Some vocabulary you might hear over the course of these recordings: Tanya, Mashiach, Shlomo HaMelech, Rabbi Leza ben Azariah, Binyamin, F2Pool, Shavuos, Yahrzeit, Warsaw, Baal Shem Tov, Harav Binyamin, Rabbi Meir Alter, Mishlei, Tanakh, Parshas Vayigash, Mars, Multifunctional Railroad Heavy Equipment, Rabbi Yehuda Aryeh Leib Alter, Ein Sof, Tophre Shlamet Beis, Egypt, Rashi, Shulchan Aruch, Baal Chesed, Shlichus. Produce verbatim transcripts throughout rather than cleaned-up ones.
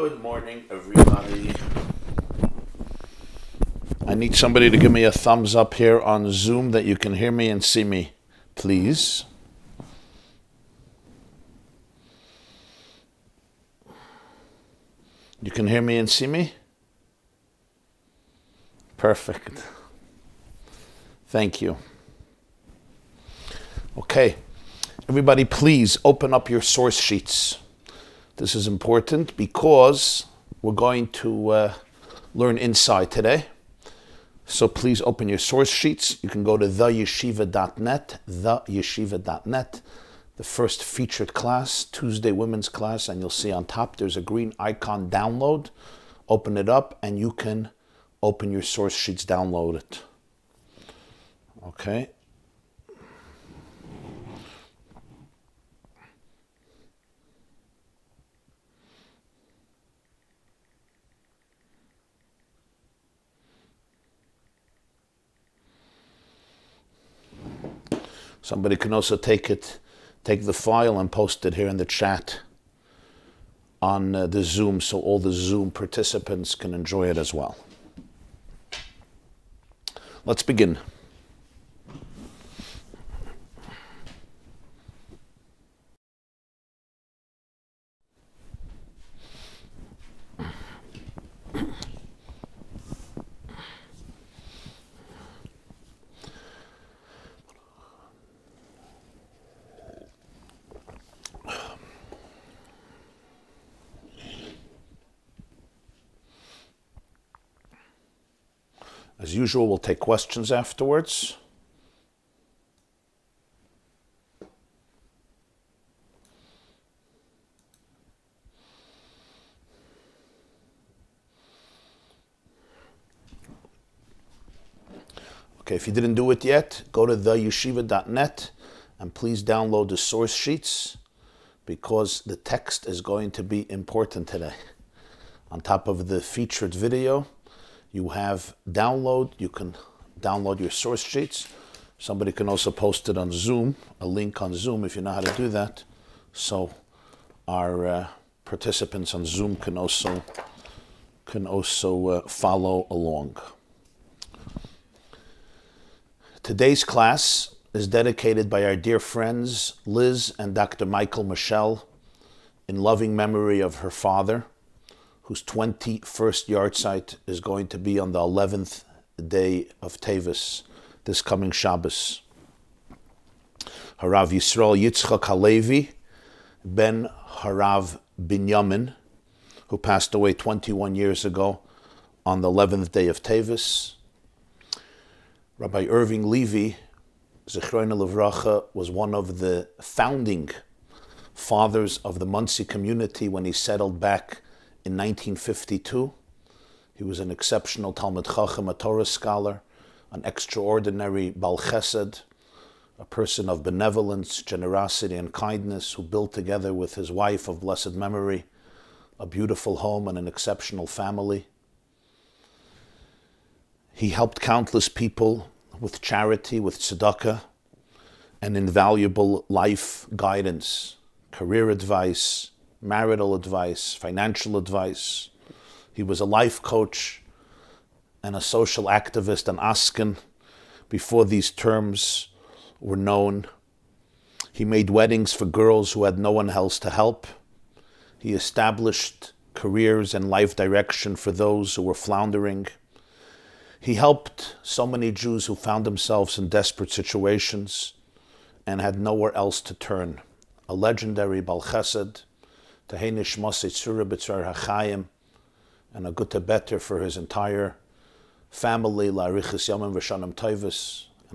Good morning, everybody. I need somebody to give me a thumbs up here on Zoom that you can hear me and see me, please. You can hear me and see me? Perfect. Thank you. Okay. Everybody, please open up your source sheets. This is important because we're going to uh, learn inside today. So please open your source sheets. You can go to the yeshiva dot net, the yeshiva dot net, the first featured class, Tuesday women's class, and you'll see on top there's a green icon, download. Open it up and you can open your source sheets, download it. Okay. Somebody can also take it, take the file and post it here in the chat on uh, the Zoom, so all the Zoom participants can enjoy it as well. Let's begin. As usual, we'll take questions afterwards. Okay, if you didn't do it yet, go to the yeshiva dot net and please download the source sheets because the text is going to be important today. On top of the featured video, you have download, you can download your source sheets. Somebody can also post it on Zoom, a link on Zoom if you know how to do that. So our uh, participants on Zoom can also, can also uh, follow along. Today's class is dedicated by our dear friends Liz and Doctor Michael Muschel in loving memory of her father, whose twenty-first yahrzeit is going to be on the eleventh day of Tevet, this coming Shabbos. Harav Yisrael Yitzchak Halevi, ben Harav Binyamin, who passed away twenty-one years ago on the eleventh day of Tevet. Rabbi Irving Levy, Zichrono Livracha, was one of the founding fathers of the Monsey community when he settled back in nineteen fifty-two. He was an exceptional Talmud Chacham, a Torah scholar, an extraordinary Baal Chesed, a person of benevolence, generosity, and kindness who built together with his wife of blessed memory a beautiful home and an exceptional family. He helped countless people with charity, with tzedakah, and invaluable life guidance, career advice, marital advice, financial advice. He was a life coach and a social activist and askin before these terms were known. He made weddings for girls who had no one else to help. He established careers and life direction for those who were floundering. He helped so many Jews who found themselves in desperate situations and had nowhere else to turn. A legendary Baal Chesed, and a gute better for his entire family, and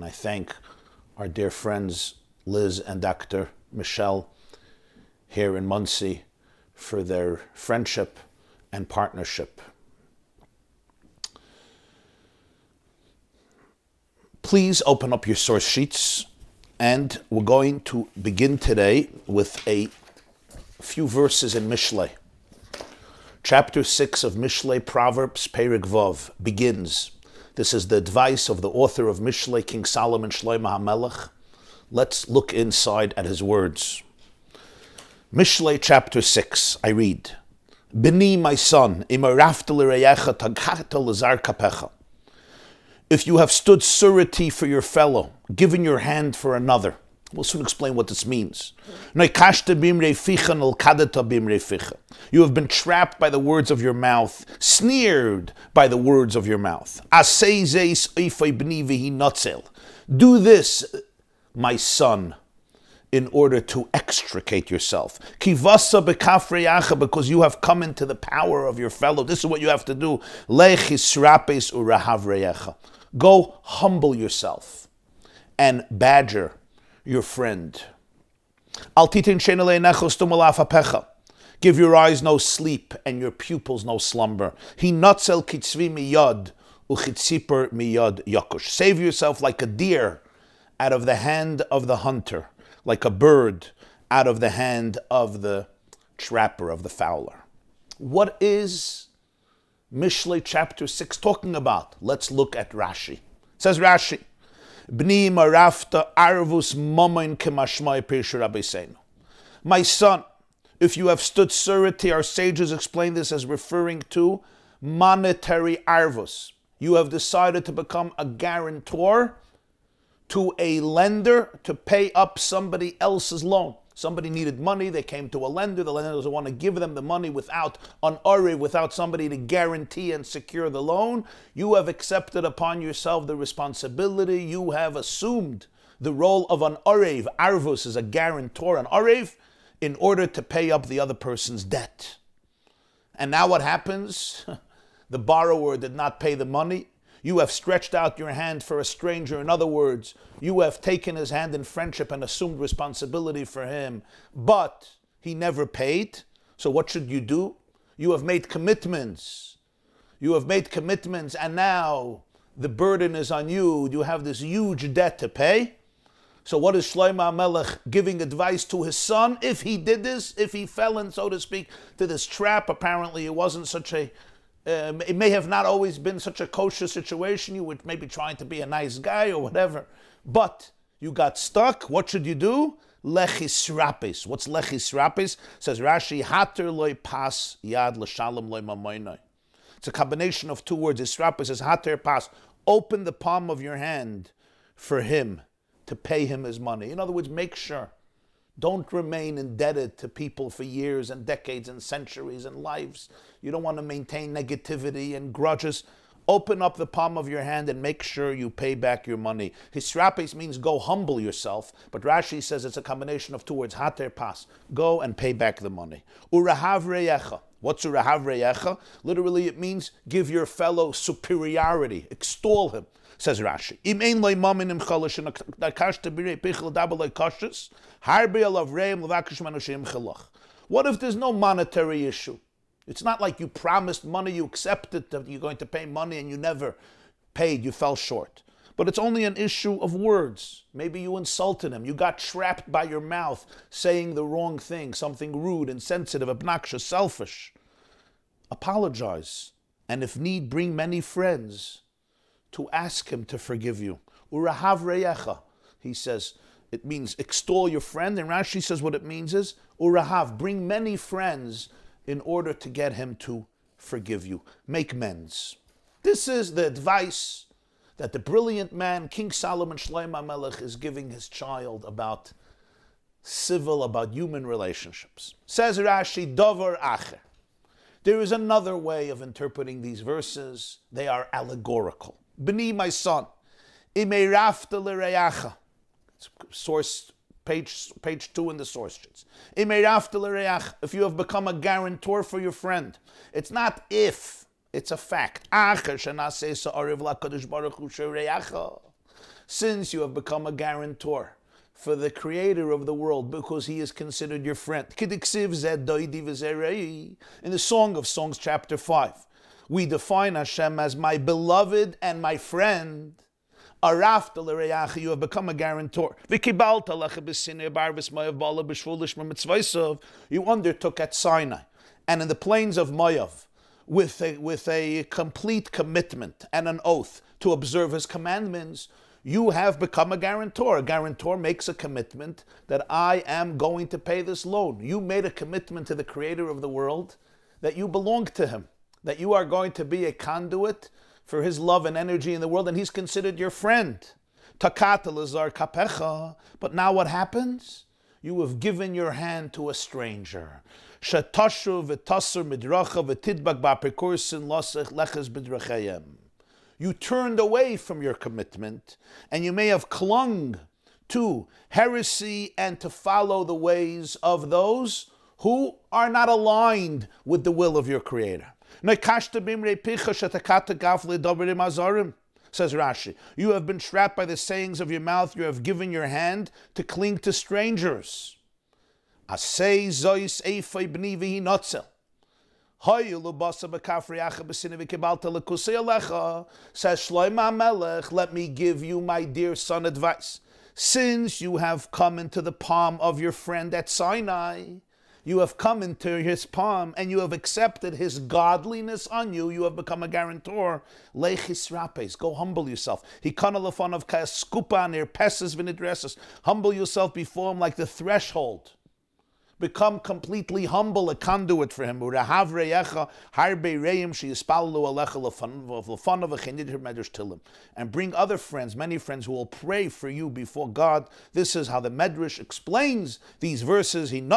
I thank our dear friends Liz and Doctor Michelle here in Monsey for their friendship and partnership. Please open up your source sheets, and we're going to begin today with a few verses in Mishlei. Chapter six of Mishlei, Proverbs, Perek Vav, begins. This is the advice of the author of Mishlei, King Solomon, Shlomo HaMelech. Let's look inside at his words. Mishlei, chapter six, I read, B'ni, my son, if you have stood surety for your fellow, given your hand for another. We'll soon explain what this means. You have been trapped by the words of your mouth, sneered by the words of your mouth. Do this, my son, in order to extricate yourself. Because you have come into the power of your fellow. This is what you have to do. Go humble yourself and badger your friend. Give your eyes no sleep and your pupils no slumber. Save yourself like a deer out of the hand of the hunter, like a bird out of the hand of the trapper, of the fowler. What is Mishlei chapter six talking about? Let's look at Rashi. It says Rashi, Bni marafta arvus momoin kemashmai pirshu Rabbi Seinu. My son, if you have stood surety, our sages explain this as referring to monetary arvus. You have decided to become a guarantor to a lender to pay up somebody else's loan. Somebody needed money, they came to a lender, the lender doesn't want to give them the money without an ori, without somebody to guarantee and secure the loan. You have accepted upon yourself the responsibility, you have assumed the role of an orev. Arvus is a guarantor, an orev, in order to pay up the other person's debt. And now what happens? The borrower did not pay the money. You have stretched out your hand for a stranger. In other words, you have taken his hand in friendship and assumed responsibility for him. But he never paid. So what should you do? You have made commitments. You have made commitments and now the burden is on you. You have this huge debt to pay. So what is Shlomo HaMelech giving advice to his son? If he did this, if he fell in, so to speak, to this trap, apparently it wasn't such a Um, it may have not always been such a kosher situation. You were maybe trying to be a nice guy or whatever. But you got stuck. What should you do? Lechis rapis. What's lechis rapis? Says Rashi, hater loy pas yad l'shalom loy mamoinoi. It's a combination of two words. Israpis is hater pas. Open the palm of your hand for him to pay him his money. In other words, make sure. Don't remain indebted to people for years and decades and centuries and lives. You don't want to maintain negativity and grudges. Open up the palm of your hand and make sure you pay back your money. Hisrapes means go humble yourself, but Rashi says it's a combination of two words, hater pas, go and pay back the money. Urahav reyecha. What's urahav reyecha? Literally it means give your fellow superiority, extol him. Says Rashi, Im ein loy maminim chalash and nakashta b'rei pichel dabalay kashus harbi alavreim levakish manushim chalach. What if there's no monetary issue? It's not like you promised money, you accepted that you're going to pay money and you never paid, you fell short. But it's only an issue of words. Maybe you insulted him. You got trapped by your mouth saying the wrong thing, something rude, insensitive, obnoxious, selfish. Apologize. And if need, bring many friends to ask him to forgive you. Urahav reyecha, he says, it means extol your friend. And Rashi says what it means is, urahav, bring many friends in order to get him to forgive you. Make amends. This is the advice that the brilliant man, King Solomon Shlomo HaMelech, is giving his child about civil, about human relationships. Says Rashi, Dover Acher. There is another way of interpreting these verses. They are allegorical. B'ni, my son, imei rafta l'reyacha. Source page page two in the source sheets. Imei rafta l'reyacha. If you have become a guarantor for your friend, it's not if, it's a fact. Since you have become a guarantor for the Creator of the world, because He is considered your friend. In the Song of Songs, chapter five. We define Hashem as my beloved and my friend. Arafta l'reyacha, you have become a guarantor. You undertook at Sinai and in the plains of Moav with a, with a complete commitment and an oath to observe His commandments. You have become a guarantor. A guarantor makes a commitment that I am going to pay this loan. You made a commitment to the Creator of the world that you belong to him, that you are going to be a conduit for his love and energy in the world, and he's considered your friend. Takata lazar kapecha. But now what happens? You have given your hand to a stranger. You turned away from your commitment, and you may have clung to heresy and to follow the ways of those who are not aligned with the will of your Creator. Says Rashi, you have been trapped by the sayings of your mouth, you have given your hand to cling to strangers. Says Shlomo HaMelech, let me give you, my dear son, advice. Since you have come into the palm of your friend at Sinai, you have come into his palm and you have accepted his godliness on you, you have become a guarantor. Lechis rapes, go humble yourself. Humble yourself before him like the threshold. Become completely humble, a conduit for him. And bring other friends, many friends who will pray for you before God. This is how the Medrash explains these verses. Hasten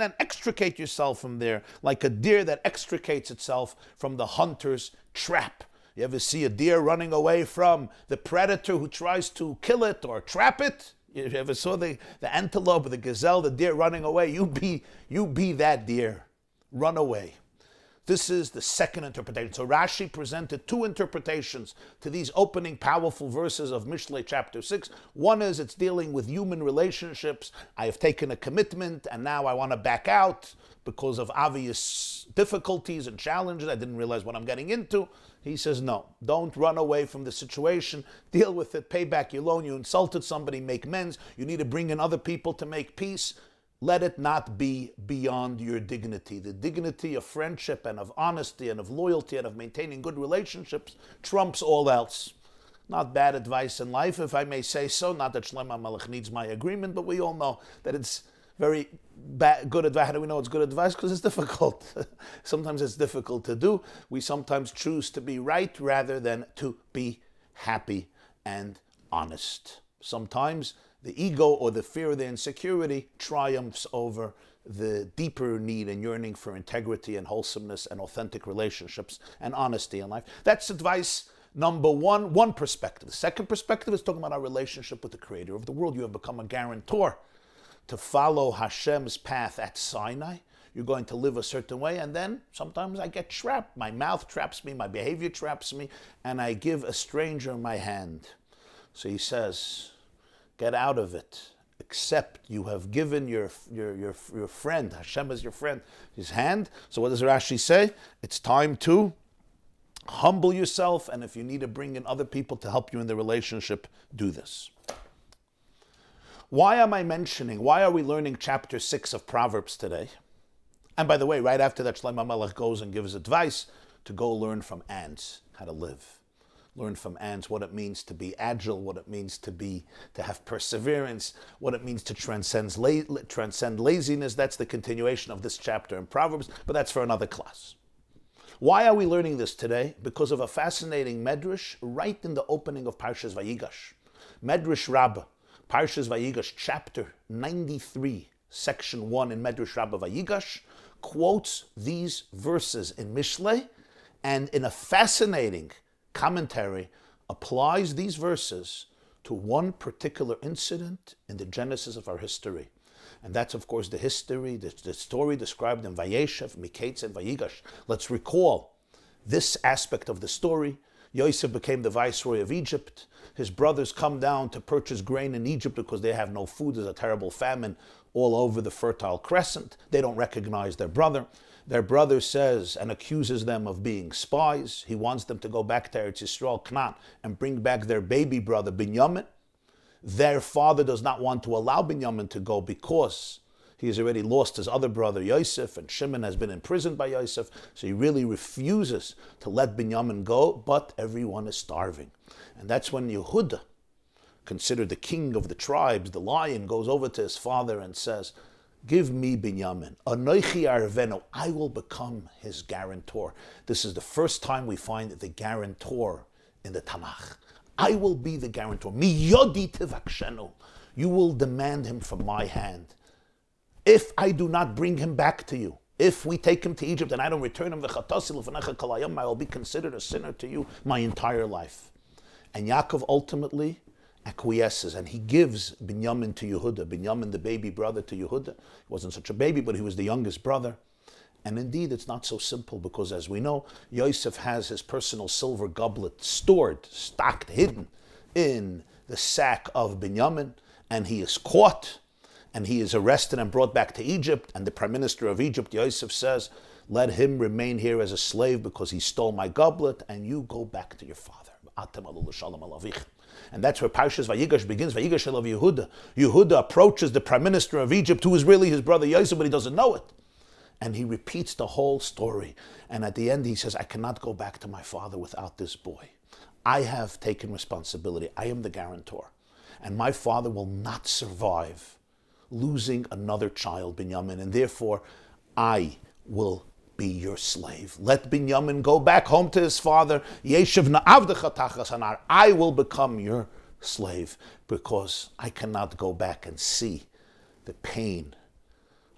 and extricate yourself from there, like a deer that extricates itself from the hunter's trap. You ever see a deer running away from the predator who tries to kill it or trap it? You ever saw the, the antelope or the gazelle, the deer running away? You be, you be that deer. Run away. This is the second interpretation. So Rashi presented two interpretations to these opening powerful verses of Mishlei chapter six. One is it's dealing with human relationships. I have taken a commitment and now I want to back out because of obvious difficulties and challenges. I didn't realize what I'm getting into. He says, no, don't run away from the situation. Deal with it. Pay back your loan. You insulted somebody. Make amends. You need to bring in other people to make peace. Let it not be beyond your dignity. The dignity of friendship and of honesty and of loyalty and of maintaining good relationships trumps all else. Not bad advice in life, if I may say so. Not that Shlomo HaMelech needs my agreement, but we all know that it's very bad, good advice. How do we know it's good advice? Because it's difficult. Sometimes it's difficult to do. We sometimes choose to be right rather than to be happy and honest. Sometimes the ego or the fear or the insecurity triumphs over the deeper need and yearning for integrity and wholesomeness and authentic relationships and honesty in life. That's advice number one, one perspective. The second perspective is talking about our relationship with the Creator of the world. You have become a guarantor to follow Hashem's path at Sinai. You're going to live a certain way, and then sometimes I get trapped. My mouth traps me, my behavior traps me, and I give a stranger my hand. So he says, get out of it. Accept you have given your, your, your, your friend, Hashem is your friend, his hand. So what does Rashi say? It's time to humble yourself, and if you need to bring in other people to help you in the relationship, do this. Why am I mentioning, why are we learning chapter six of Proverbs today? And by the way, right after that, Shlomo HaMelech goes and gives advice to go learn from ants how to live. Learn from ants what it means to be agile, what it means to be, to have perseverance, what it means to transcend, la transcend laziness. That's the continuation of this chapter in Proverbs, but that's for another class. Why are we learning this today? Because of a fascinating medrash right in the opening of Parshas Vayigash. Medrash Rabbah. Parshas Vayigash, chapter ninety-three, section one in Medrash Rabbah Vayigash, quotes these verses in Mishlei, and in a fascinating commentary, applies these verses to one particular incident in the genesis of our history. And that's, of course, the history, the, the story described in Vayeshev, Miketz, and Vayigash. Let's recall this aspect of the story. Yosef became the viceroy of Egypt. His brothers come down to purchase grain in Egypt because they have no food. There's a terrible famine all over the Fertile Crescent. They don't recognize their brother. Their brother says and accuses them of being spies. He wants them to go back to Eretz Yisrael, Canaan, and bring back their baby brother, Binyamin. Their father does not want to allow Binyamin to go because he has already lost his other brother, Yosef, and Shimon has been imprisoned by Yosef, so he really refuses to let Binyamin go, but everyone is starving. And that's when Yehuda, considered the king of the tribes, the lion, goes over to his father and says, Give me Binyamin, Anoichi Arveno, I will become his guarantor. This is the first time we find the guarantor in the Tanakh. I will be the guarantor. Mi yodi tivakshenu. You will demand him from my hand. If I do not bring him back to you, if we take him to Egypt and I don't return him, I will be considered a sinner to you my entire life. And Yaakov ultimately acquiesces, and he gives Binyamin to Yehuda. Binyamin, the baby brother to Yehuda. He wasn't such a baby, but he was the youngest brother. And indeed, it's not so simple, because as we know, Yosef has his personal silver goblet stored, stocked, hidden in the sack of Binyamin, and he is caught, and he is arrested and brought back to Egypt. And the prime minister of Egypt, Yosef, says, let him remain here as a slave because he stole my goblet, and you go back to your father. And that's where Parshas Vayigash begins. Vayigash elav Yehuda. Yehuda approaches the prime minister of Egypt, who is really his brother Yosef, but he doesn't know it. And he repeats the whole story. And at the end he says, I cannot go back to my father without this boy. I have taken responsibility. I am the guarantor. And my father will not survive losing another child, Binyamin. And therefore, I will be your slave. Let Binyamin go back home to his father. I will become your slave, because I cannot go back and see the pain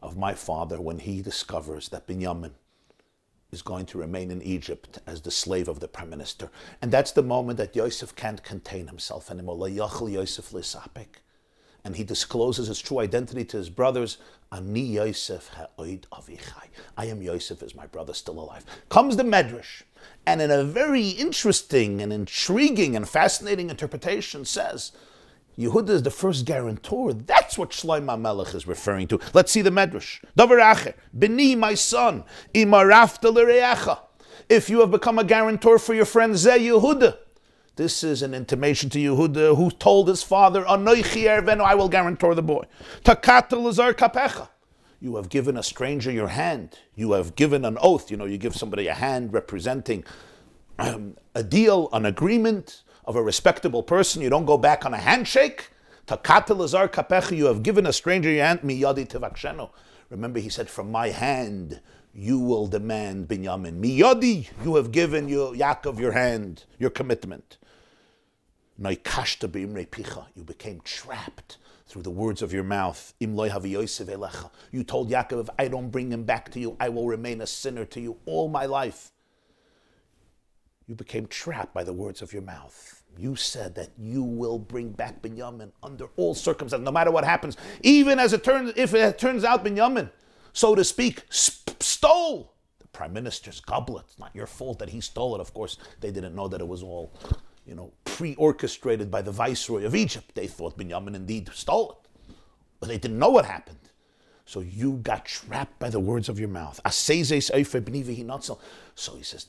of my father when he discovers that Binyamin is going to remain in Egypt as the slave of the prime minister. And that's the moment that Yosef can't contain himself anymore. And he discloses his true identity to his brothers. Ani Yosef ha'od avichai. I am Yosef, is my brother still alive? Comes the Medrash, and in a very interesting and intriguing and fascinating interpretation says, Yehuda is the first guarantor. That's what Shlomo HaMelech is referring to. Let's see the Medrash. Davar acher, Bini, my son, imarafta l'reacha. If you have become a guarantor for your friend, Zeh Yehuda. This is an intimation to Yehuda, who told his father, Anoichi ervenu, I will guarantor the boy. Takata l'zar kapecha. You have given a stranger your hand. You have given an oath. You know, you give somebody a hand representing um, a deal, an agreement of a respectable person. You don't go back on a handshake. Takata l'zar kapecha. You have given a stranger your hand. Miyadi tivakshenu. Remember, he said, from my hand you will demand Binyamin. Miyadi, you have given your Yaakov your hand, your commitment. You became trapped through the words of your mouth. You told Yaakov, if I don't bring him back to you, I will remain a sinner to you all my life. You became trapped by the words of your mouth. You said that you will bring back Binyamin under all circumstances, no matter what happens. Even as it turns, if it turns out Binyamin, so to speak, sp- stole the prime minister's goblet. It's not your fault that he stole it. Of course, they didn't know that it was all, you know, pre-orchestrated by the viceroy of Egypt. They thought Binyamin indeed stole it, but they didn't know what happened. So you got trapped by the words of your mouth. So he says,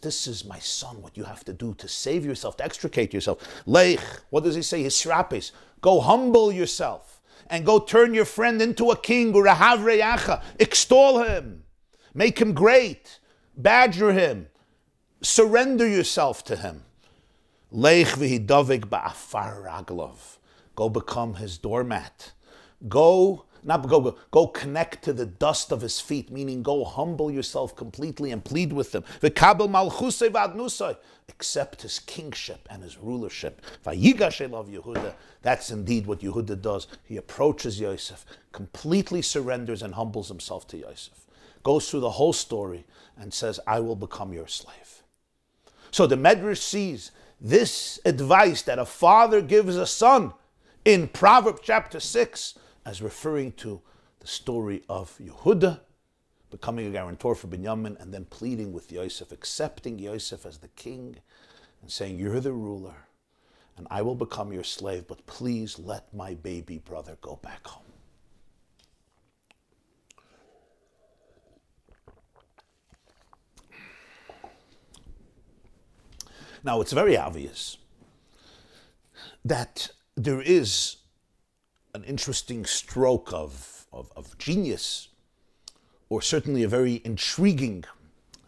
this is my son, what you have to do to save yourself, to extricate yourself. Leich, what does he say? Hisrapes, go humble yourself and go turn your friend into a king. Urahav reyacha, extol him, make him great, badger him, surrender yourself to him. Leich v'hidavik ba'afar raglov. Go become his doormat. Go, not go, go, go connect to the dust of his feet, meaning go humble yourself completely and plead with him. V'kabel malchusei v'adnusei. Accept his kingship and his rulership. Vayigash elav Yehuda. That's indeed what Yehuda does. He approaches Yosef, completely surrenders and humbles himself to Yosef. Goes through the whole story and says, I will become your slave. So the Medrash sees this advice that a father gives a son in Proverbs chapter six as referring to the story of Yehuda becoming a guarantor for Binyamin and then pleading with Yosef, accepting Yosef as the king and saying, you're the ruler and I will become your slave, but please let my baby brother go back home. Now, it's very obvious that there is an interesting stroke of, of, of genius, or certainly a very intriguing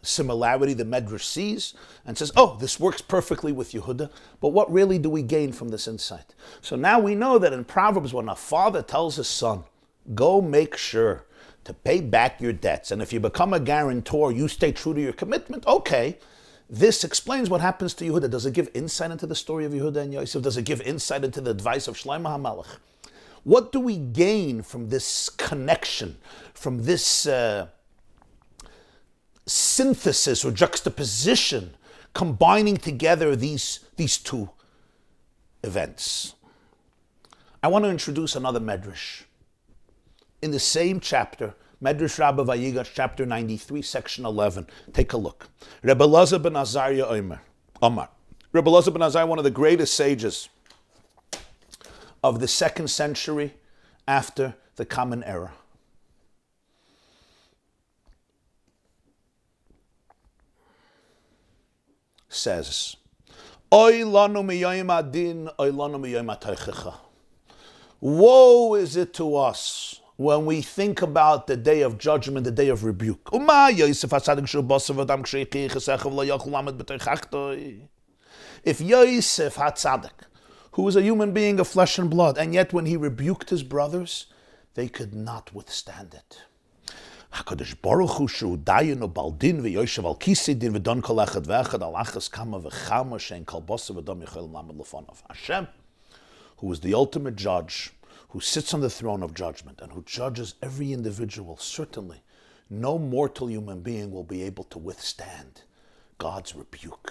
similarity the Medrash sees and says, oh, this works perfectly with Yehuda, but what really do we gain from this insight? So now we know that in Proverbs, when a father tells his son, go make sure to pay back your debts. And if you become a guarantor, you stay true to your commitment. Okay, this explains what happens to Yehuda. Does it give insight into the story of Yehuda and Yosef? Does it give insight into the advice of Shlomo HaMelech? What do we gain from this connection, from this uh, synthesis or juxtaposition, combining together these, these two events? I want to introduce another medrash. In the same chapter, Medrash Rabbah Vayigash, chapter ninety-three, section eleven. Take a look. Rabbi Leza ben Azariah Omer. Omar. Rabbi Leza ben Azariah, one of the greatest sages of the second century after the Common Era. Says, Oy lanu miyoyim adin, oy lanu miyoyim ataychecha. Woe is it to us when we think about the day of judgment, the day of rebuke. If Yosef HaTzadik, who was a human being of flesh and blood, and yet when he rebuked his brothers, they could not withstand it. Hashem, who is the ultimate judge, who sits on the throne of judgment and who judges every individual, certainly no mortal human being will be able to withstand God's rebuke.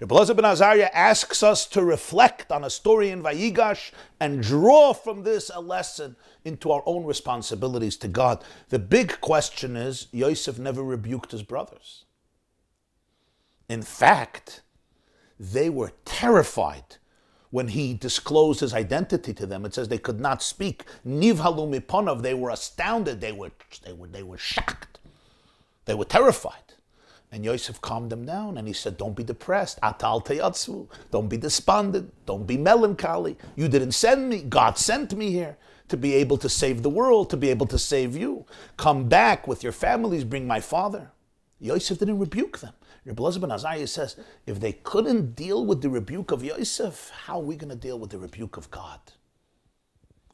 Rabbi Leza ben Azariah asks us to reflect on a story in Vayigash and draw from this a lesson into our own responsibilities to God. The big question is, Yosef never rebuked his brothers. In fact, they were terrified when he disclosed his identity to them. It says they could not speak. Nivhalu miponov, they were astounded, they were, they, were, they were shocked, they were terrified. And Yosef calmed them down and he said, don't be depressed, atal teyatzvu, don't be despondent, don't be melancholy. You didn't send me, God sent me here to be able to save the world, to be able to save you. Come back with your families, bring my father. Yosef didn't rebuke them. Rabbi Leza ben Azariah says, if they couldn't deal with the rebuke of Yosef, how are we going to deal with the rebuke of God?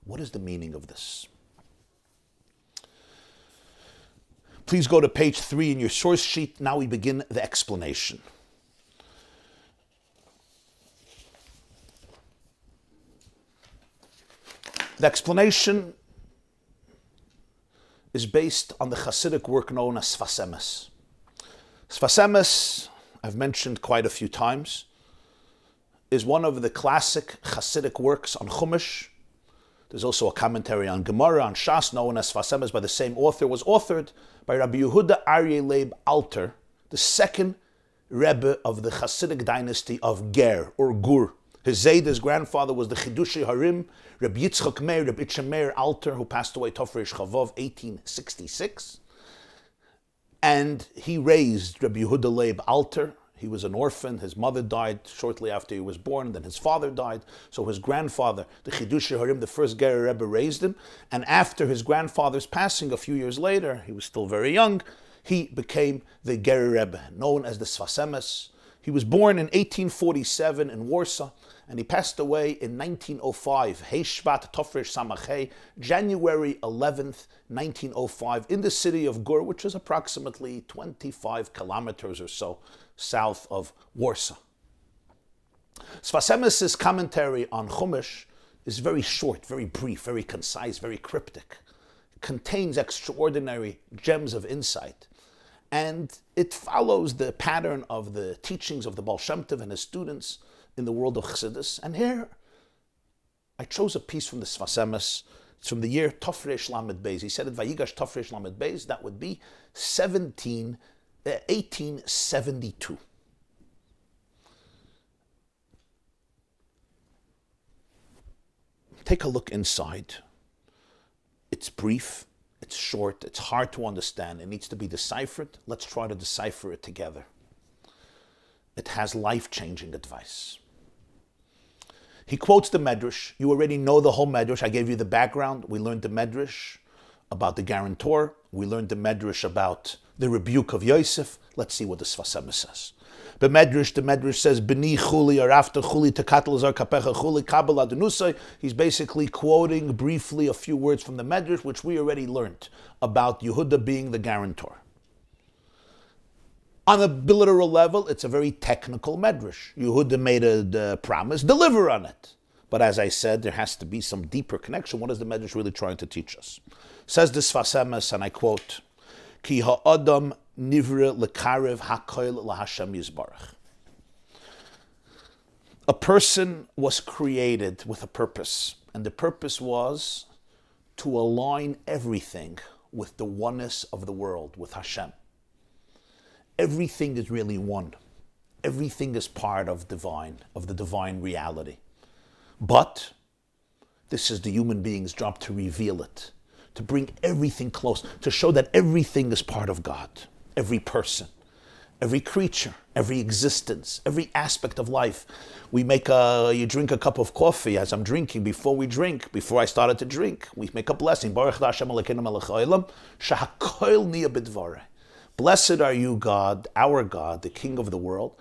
What is the meaning of this? Please go to page three in your source sheet. Now we begin the explanation. The explanation is based on the Hasidic work known as Sfas Emes. Sfas Emes, I've mentioned quite a few times, is one of the classic Hasidic works on Chumash. There's also a commentary on Gemara, on Shas, known as Sfas Emes by the same author. It was authored by Rabbi Yehuda Aryeh Leib Alter, the second Rebbe of the Hasidic dynasty of Ger, or Gur. His Zayda's grandfather was the Chidushi Harim, Rabbi Yitzchak Meir, Rabbi Meir Alter, who passed away Tophre Shlamet Beis, eighteen sixty-six. And he raised Rabbi Yehuda Leib Alter. He was an orphan. His mother died shortly after he was born. Then his father died. So his grandfather, the Chidush Harim, the first Ger Rebbe, raised him. And after his grandfather's passing a few years later, he was still very young, he became the Ger Rebbe, known as the Sfas Emes. He was born in eighteen forty-seven in Warsaw, and he passed away in nineteen oh five, Hei Shvat Tofresh Samachei, January eleventh, nineteen oh five, in the city of Gur, which is approximately twenty-five kilometers or so south of Warsaw. Sfas Emes's commentary on Chumash is very short, very brief, very concise, very cryptic. It contains extraordinary gems of insight. And it follows the pattern of the teachings of the Baal Shem Tov and his students in the world of Chassidus. And here, I chose a piece from the Sfas Emes. It's from the year Tophre Shlamet Beis. He said at Vayigash Tophre Shlamet Beis, that would be eighteen seventy-two. Take a look inside. It's brief. It's short, it's hard to understand, it needs to be deciphered. Let's try to decipher it together. It has life-changing advice. He quotes the Medrash. You already know the whole Medrash. I gave you the background. We learned the Medrash about the guarantor. We learned the Medrash about the rebuke of Yosef. Let's see what the Sfas Emes says. The Medrash, the Medrash says, B'ni chuli, or after chuli, tekatl zar kapecha chuli, kabel adonusai. He's basically quoting briefly a few words from the Medrash, which we already learned about Yehuda being the guarantor. On a literal level, it's a very technical Medrash. Yehuda made a, a promise, deliver on it. But as I said, there has to be some deeper connection. What is the Medrash really trying to teach us? Says the Sfas Emes, and I quote, Ki ha'adam nivra lekarev ha'koil la'Hashem yizbarach. A person was created with a purpose, and the purpose was to align everything with the oneness of the world, with Hashem. Everything is really one. Everything is part of divine, of the divine reality. But this is the human being's job to reveal it, to bring everything close, to show that everything is part of God. Every person, every creature, every existence, every aspect of life. We make a, you drink a cup of coffee as I'm drinking, before we drink, before I started to drink, we make a blessing. Baruch Hashem Elokeinu melech haolam, shehakol niya b'dvarei. Blessed are you, God, our God, the King of the world,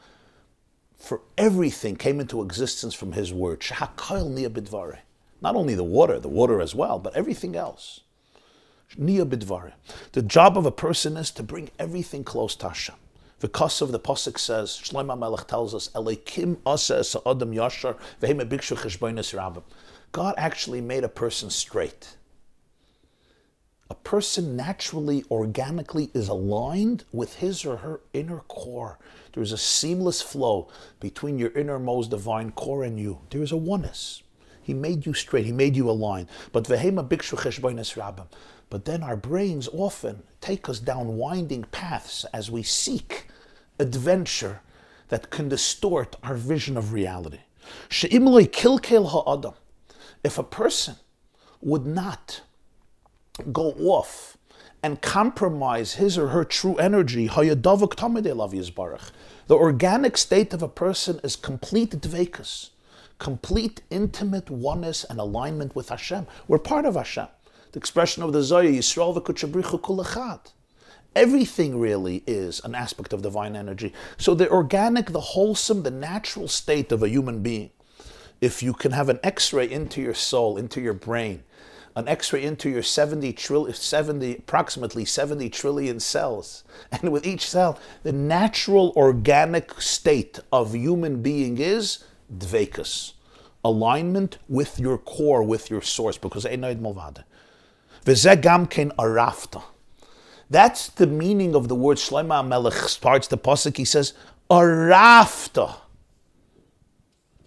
for everything came into existence from his word. Shehakol niya b'dvarei. Not only the water, the water as well, but everything else. Niya b'dvarei. The job of a person is to bring everything close to Hashem. Because of the Pasuk says, Shlomo HaMelech tells us, Elokim asa es ha'adam yashar v'hem bikshu cheshbonos rabim. God actually made a person straight. A person naturally, organically is aligned with his or her inner core. There is a seamless flow between your innermost divine core and you. There is a oneness. He made you straight. He made you aligned. But v'hema bikshu cheshbonos rabim. But then our brains often take us down winding paths as we seek adventure that can distort our vision of reality. She'im lo yikilkel ha'adam. If a person would not go off and compromise his or her true energy, the organic state of a person is complete dveikus, complete intimate oneness and alignment with Hashem. We're part of Hashem. The expression of the Zoya, Yisrael v'kutshabrichu kulachad. Everything really is an aspect of divine energy. So the organic, the wholesome, the natural state of a human being, if you can have an x-ray into your soul, into your brain, an x-ray into your seventy, seventy, approximately seventy trillion cells. And with each cell, the natural organic state of human being is dveikus, alignment with your core, with your source, because einoid molvada. V'zeh gam ken arafta. That's the meaning of the word Shlomo HaMelech starts the pasuk. He says, arafta.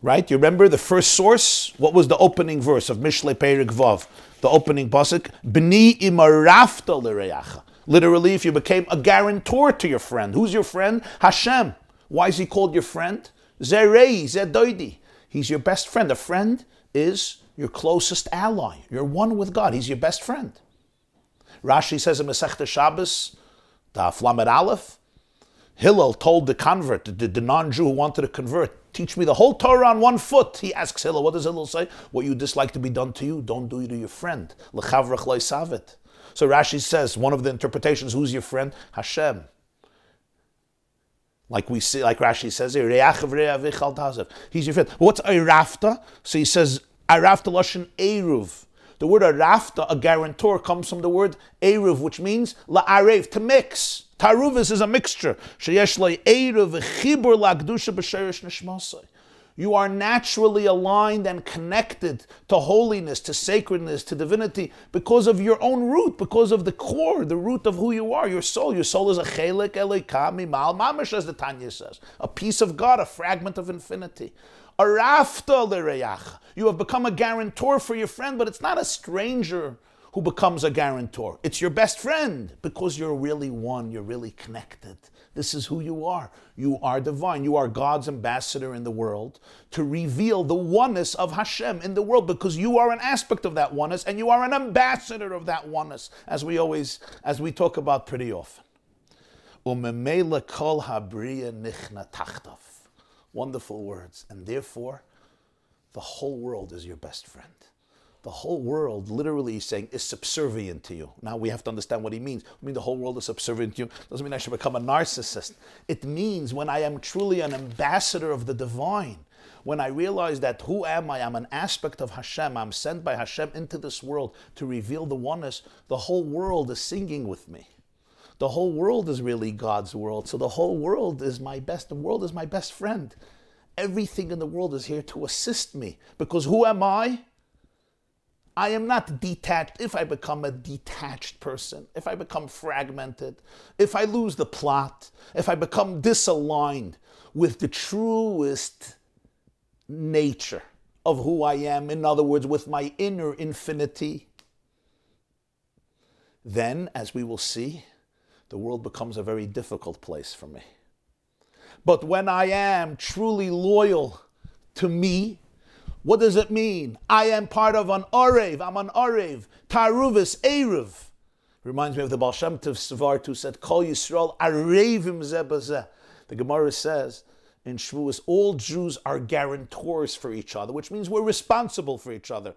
Right? You remember the first source? What was the opening verse of Mishlei Perik Vav? The opening pasuk, B'ni imarafta l'reyacha. Literally, if you became a guarantor to your friend. Who's your friend? Hashem. Why is he called your friend? Zerei, Zedoidi. He's your best friend. A friend is your closest ally. You're one with God. He's your best friend. Rashi says in Masechta Shabbos, Daf Lamed Aleph, Hillel told the convert, the, the non-Jew who wanted to convert, teach me the whole Torah on one foot. He asks Hillel, what does Hillel say? What you dislike to be done to you, don't do it to your friend. L'chavrach lo yisavit. So Rashi says, one of the interpretations, who's your friend? Hashem. Like we see, like Rashi says here, Re'achav re'avich al tazev. He's your friend. But what's arafta? So he says, arafta loshen eruv. The word arafta, a guarantor, comes from the word eruv, which means la'arev, to mix. Taruvis is a mixture. You are naturally aligned and connected to holiness, to sacredness, to divinity, because of your own root, because of the core, the root of who you are, your soul. Your soul is a chelik elika mimal mamash, as the Tanya says. A piece of God, a fragment of infinity. Arafta l'reyach. You have become a guarantor for your friend, but it's not a stranger who becomes a guarantor. It's your best friend because you're really one, you're really connected. This is who you are. You are divine. You are God's ambassador in the world to reveal the oneness of Hashem in the world, because you are an aspect of that oneness and you are an ambassador of that oneness, as we always, as we talk about pretty often. Umemela kol habriya nichna tachtav. Wonderful words. And therefore, the whole world is your best friend. the whole world literally is saying is subservient to you. Now we have to understand what he means. I mean, the whole world is subservient to you. Doesn't mean I should become a narcissist. It means when I am truly an ambassador of the divine, when I realize that who am I? I'm an aspect of Hashem. I'm sent by Hashem into this world to reveal the oneness. The whole world is singing with me. The whole world is really God's world. So the whole world is my best. The world is my best friend. Everything in the world is here to assist me. Because who am I? I am not detached. If I become a detached person, if I become fragmented, if I lose the plot, if I become disaligned with the truest nature of who I am, in other words, with my inner infinity, then, as we will see, the world becomes a very difficult place for me. But when I am truly loyal to me, what does it mean? I am part of an Arev. I'm an Arev. Taruvis, Erev. Reminds me of the Baal Shem Tov Svart who said, Kol Yisrael Arevim Zeh B'Zeh. The Gemara says in Shavuos, all Jews are guarantors for each other, which means we're responsible for each other.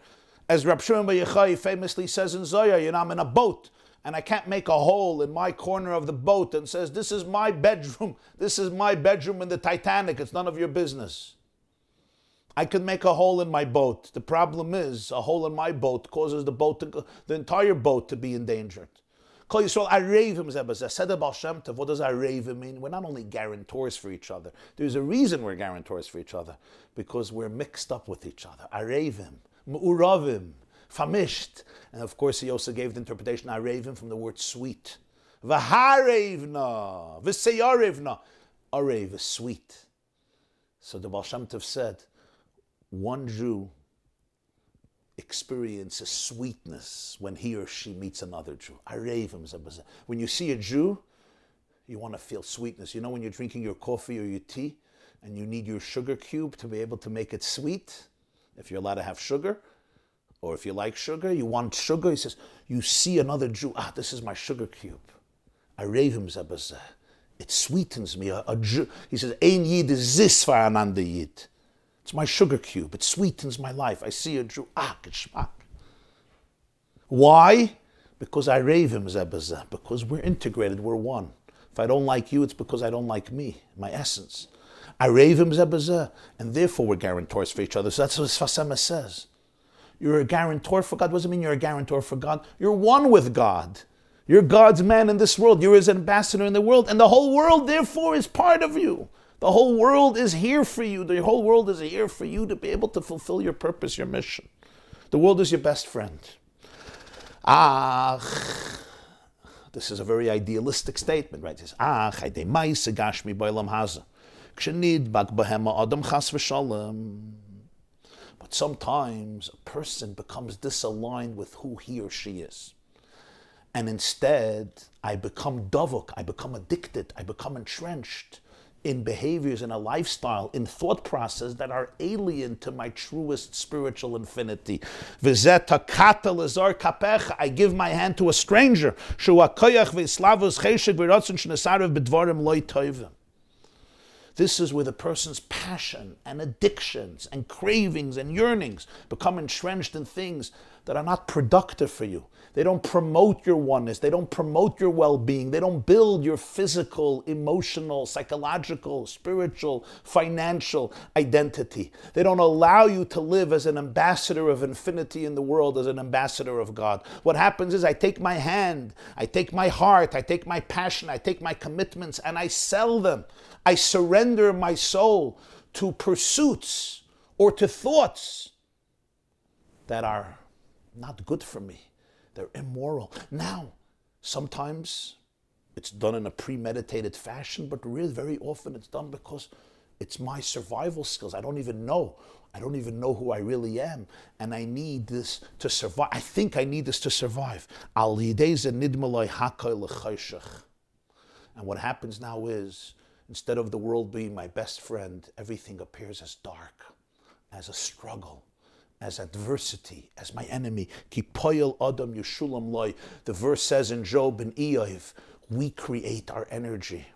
As Reb Shimon Bar Yochai famously says in Zoya, you know, I'm in a boat, and I can't make a hole in my corner of the boat and says, this is my bedroom. This is my bedroom in the Titanic. It's none of your business. I could make a hole in my boat. The problem is a hole in my boat causes the boat to go, the entire boat to be endangered. Kol Yisrael Arevim Zeh B'Zeh. Said the Baal Shem Tov, what does Arevim mean? We're not only guarantors for each other. There's a reason we're guarantors for each other, because we're mixed up with each other. Arevim, Mu'uravim, Famisht. And of course, he also gave the interpretation Arevim from the word sweet. V'harevna, v'seyarevna. Arev is sweet. So the Baal Shem Tov said, one Jew experiences sweetness when he or she meets another Jew. Arevim Zeh B'Zeh. When you see a Jew, you want to feel sweetness. You know, when you're drinking your coffee or your tea and you need your sugar cube to be able to make it sweet, if you're allowed to have sugar, or if you like sugar, you want sugar. He says, you see another Jew, ah, this is my sugar cube. Arevim Zeh B'Zeh. It sweetens me. A, a Jew, he says, Ein Yid is this for another Yid. It's my sugar cube. It sweetens my life. I see a Jew. Ah, geschmack. Why? Because Arevim Zeh B'Zeh. Because we're integrated. We're one. If I don't like you, it's because I don't like me, my essence. Arevim Zeh B'Zeh. And therefore we're guarantors for each other. So that's what Sfas Emes says. You're a guarantor for God. What does it mean you're a guarantor for God? You're one with God. You're God's man in this world. You're his ambassador in the world. And the whole world, therefore, is part of you. The whole world is here for you. The whole world is here for you to be able to fulfill your purpose, your mission. The world is your best friend. Ach, this is a very idealistic statement, right? It says, Ach, haydei ma'aseh gashmi ba'olam hazeh. Kshenidbak behem ha'adam chas v'shalom. But sometimes a person becomes disaligned with who he or she is. And instead, I become dovok, I become addicted, I become entrenched in behaviors, in a lifestyle, in thought process that are alien to my truest spiritual infinity. I give my hand to a stranger. This is where the person's passion and addictions and cravings and yearnings become entrenched in things that are not productive for you. They don't promote your oneness. They don't promote your well-being. They don't build your physical, emotional, psychological, spiritual, financial identity. They don't allow you to live as an ambassador of infinity in the world, as an ambassador of God. What happens is I take my hand, I take my heart, I take my passion, I take my commitments, and I sell them. I surrender my soul to pursuits or to thoughts that are not good for me. They're immoral. Now, sometimes it's done in a premeditated fashion, but really very often it's done because it's my survival skills. I don't even know. I don't even know who I really am. And I need this to survive. I think I need this to survive. And what happens now is, instead of the world being my best friend, everything appears as dark, as a struggle, as adversity, as my enemy. Ki poyel adam yeshulam loy. The verse says in Job and Eiv, we create our energy.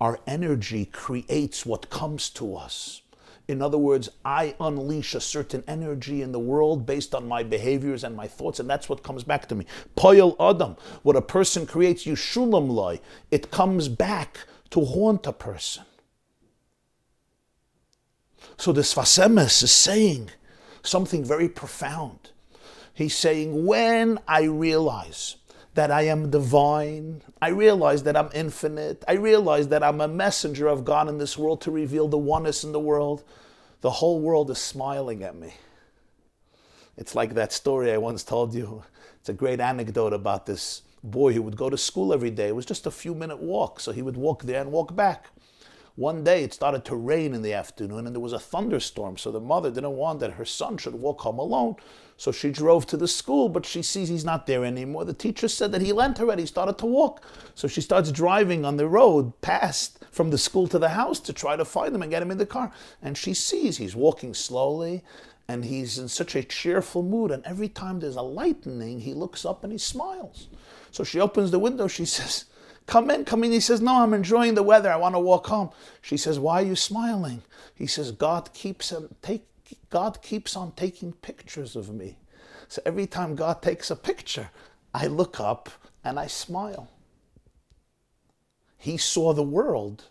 Our energy creates what comes to us. In other words, I unleash a certain energy in the world based on my behaviors and my thoughts, and that's what comes back to me. Poyel Adam, what a person creates, Yishulam Lai, it comes back to haunt a person. So the Sfas Emes is saying something very profound. He's saying, when I realize that I am divine, I realize that I'm infinite, I realize that I'm a messenger of God in this world to reveal the oneness in the world, the whole world is smiling at me. It's like that story I once told you. It's a great anecdote about this boy who would go to school every day. It was just a few minute walk, so he would walk there and walk back. One day it started to rain in the afternoon and there was a thunderstorm, so the mother didn't want that her son should walk home alone. So she drove to the school, but she sees he's not there anymore. The teacher said that he lent her and he started to walk. So she starts driving on the road past from the school to the house to try to find him and get him in the car. And she sees he's walking slowly and he's in such a cheerful mood, and every time there's a lightning he looks up and he smiles. So she opens the window, she says, "Come in, come in." He says, "No, I'm enjoying the weather. I want to walk home." She says, "Why are you smiling?" He says, God keeps, him, take, God keeps on taking pictures of me. So every time God takes a picture, I look up and I smile. He saw the world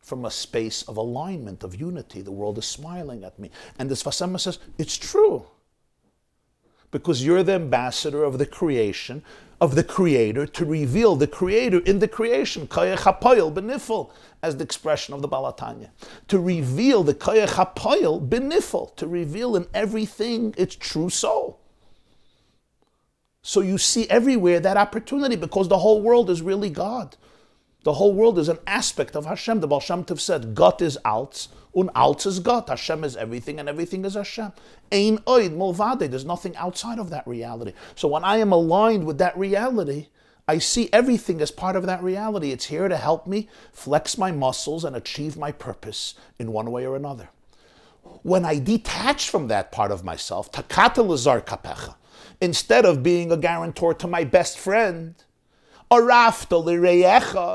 from a space of alignment, of unity. The world is smiling at me. And the Sfas Emes says, it's true. Because you're the ambassador of the creation, of the Creator, to reveal the Creator in the creation, Koyach HaPoyel B'nifol, as the expression of the Baal Atanya. To reveal the Koyach HaPoyel B'nifol, to reveal in everything its true soul. So you see everywhere that opportunity, because the whole world is really God. The whole world is an aspect of Hashem. The Baal Shem Tov said, "Gott is Alts, und Alts is Gott." Hashem is everything, and everything is Hashem. Ein oid molvade. There's nothing outside of that reality. So when I am aligned with that reality, I see everything as part of that reality. It's here to help me flex my muscles and achieve my purpose in one way or another. When I detach from that part of myself, takata lazar kapecha, instead of being a guarantor to my best friend,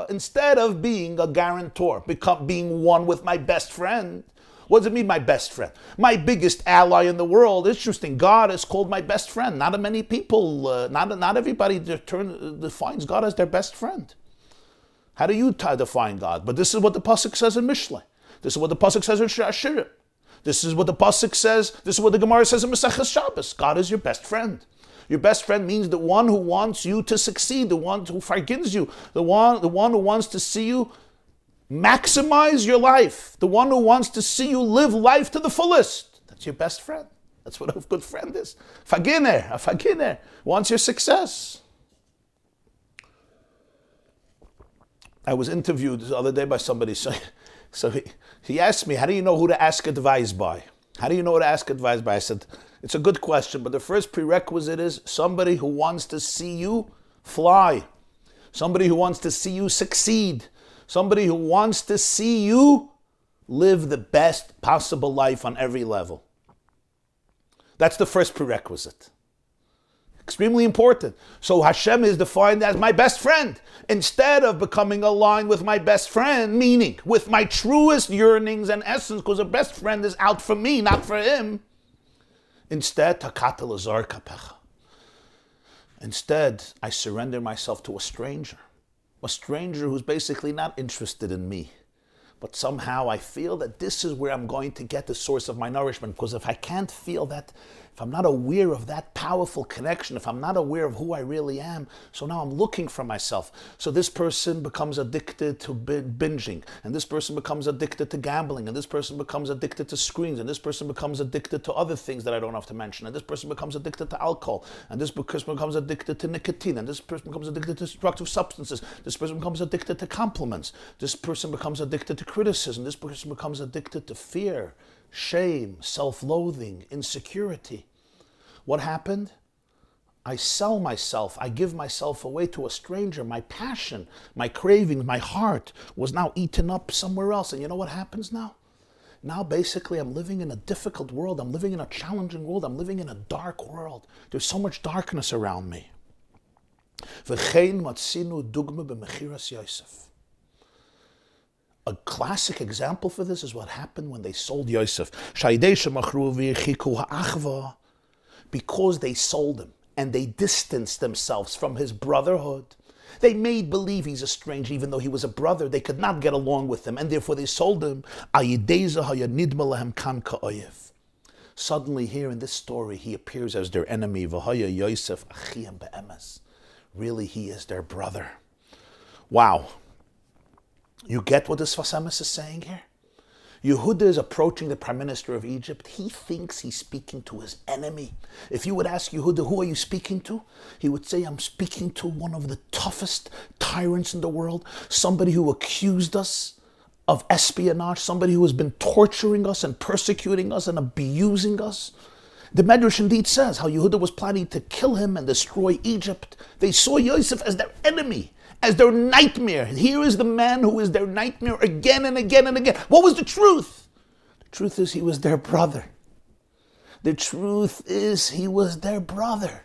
instead of being a guarantor, become being one with my best friend. What does it mean, my best friend? My biggest ally in the world. Interesting. God is called my best friend. Not many people, uh, not, not everybody determine, defines God as their best friend. How do you define God? But this is what the Pasuk says in Mishlei. This is what the Pasuk says in Shir Hashirim. This is what the Pasuk says. This is what the Gemara says in Maseches Shabbos. God is your best friend. Your best friend means the one who wants you to succeed, the one who forgives you, the one, the one who wants to see you maximize your life, the one who wants to see you live life to the fullest. That's your best friend. That's what a good friend is. Faginer, a faginer, wants your success. I was interviewed the other day by somebody, so, so he, he asked me, how do you know who to ask advice by? How do you know what to ask advice by? I said, it's a good question, but the first prerequisite is somebody who wants to see you fly. Somebody who wants to see you succeed. Somebody who wants to see you live the best possible life on every level. That's the first prerequisite. Extremely important. So Hashem is defined as my best friend. Instead of becoming aligned with my best friend, meaning with my truest yearnings and essence, because a best friend is out for me, not for him. Instead, takata lazar kapecha. Instead, I surrender myself to a stranger. A stranger who's basically not interested in me. But somehow I feel that this is where I'm going to get the source of my nourishment. Because if I can't feel that, if I'm not aware of that powerful connection, if I'm not aware of who I really am, so now I'm looking for myself. So this person becomes addicted to binging, and this person becomes addicted to gambling, and this person becomes addicted to screens, and this person becomes addicted to other things that I don't have to mention, and this person becomes addicted to alcohol, and this person becomes addicted to nicotine, and this person becomes addicted to destructive substances, this person becomes addicted to compliments, this person becomes addicted to criticism, this person becomes addicted to fear, shame, self-loathing, insecurity. What happened? I sell myself, I give myself away to a stranger. My passion, my craving, my heart was now eaten up somewhere else. And you know what happens now? Now basically I'm living in a difficult world, I'm living in a challenging world, I'm living in a dark world. There's so much darkness around me. A classic example for this is what happened when they sold Yosef. Because they sold him and they distanced themselves from his brotherhood. They made believe he's a stranger, even though he was a brother. They could not get along with him, and therefore they sold him. Suddenly here in this story, he appears as their enemy. Really, he is their brother. Wow. You get what the Sfas Emes is saying here? Yehuda is approaching the prime minister of Egypt. He thinks he's speaking to his enemy. If you would ask Yehuda, who are you speaking to? He would say, I'm speaking to one of the toughest tyrants in the world, somebody who accused us of espionage, somebody who has been torturing us and persecuting us and abusing us. The Medrash indeed says how Yehuda was planning to kill him and destroy Egypt. They saw Yosef as their enemy, as their nightmare. Here is the man who is their nightmare again and again and again. What was the truth? The truth is he was their brother. The truth is he was their brother.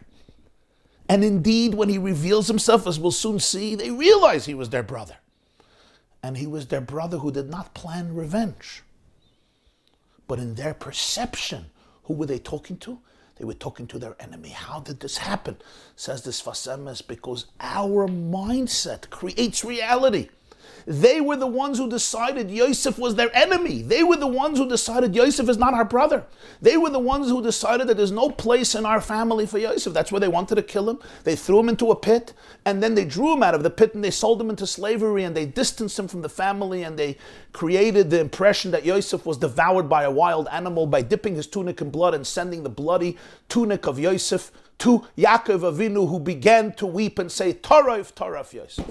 And indeed, when he reveals himself, as we'll soon see, they realize he was their brother. And he was their brother who did not plan revenge. But in their perception, who were they talking to? They were talking to their enemy. How did this happen? Says the Sfas Emes, because our mindset creates reality. They were the ones who decided Yosef was their enemy. They were the ones who decided Yosef is not our brother. They were the ones who decided that there's no place in our family for Yosef. That's where they wanted to kill him. They threw him into a pit, and then they drew him out of the pit, and they sold him into slavery, and they distanced him from the family, and they created the impression that Yosef was devoured by a wild animal by dipping his tunic in blood and sending the bloody tunic of Yosef to Yaakov Avinu, who began to weep and say, Taraf, Taraf Yosef.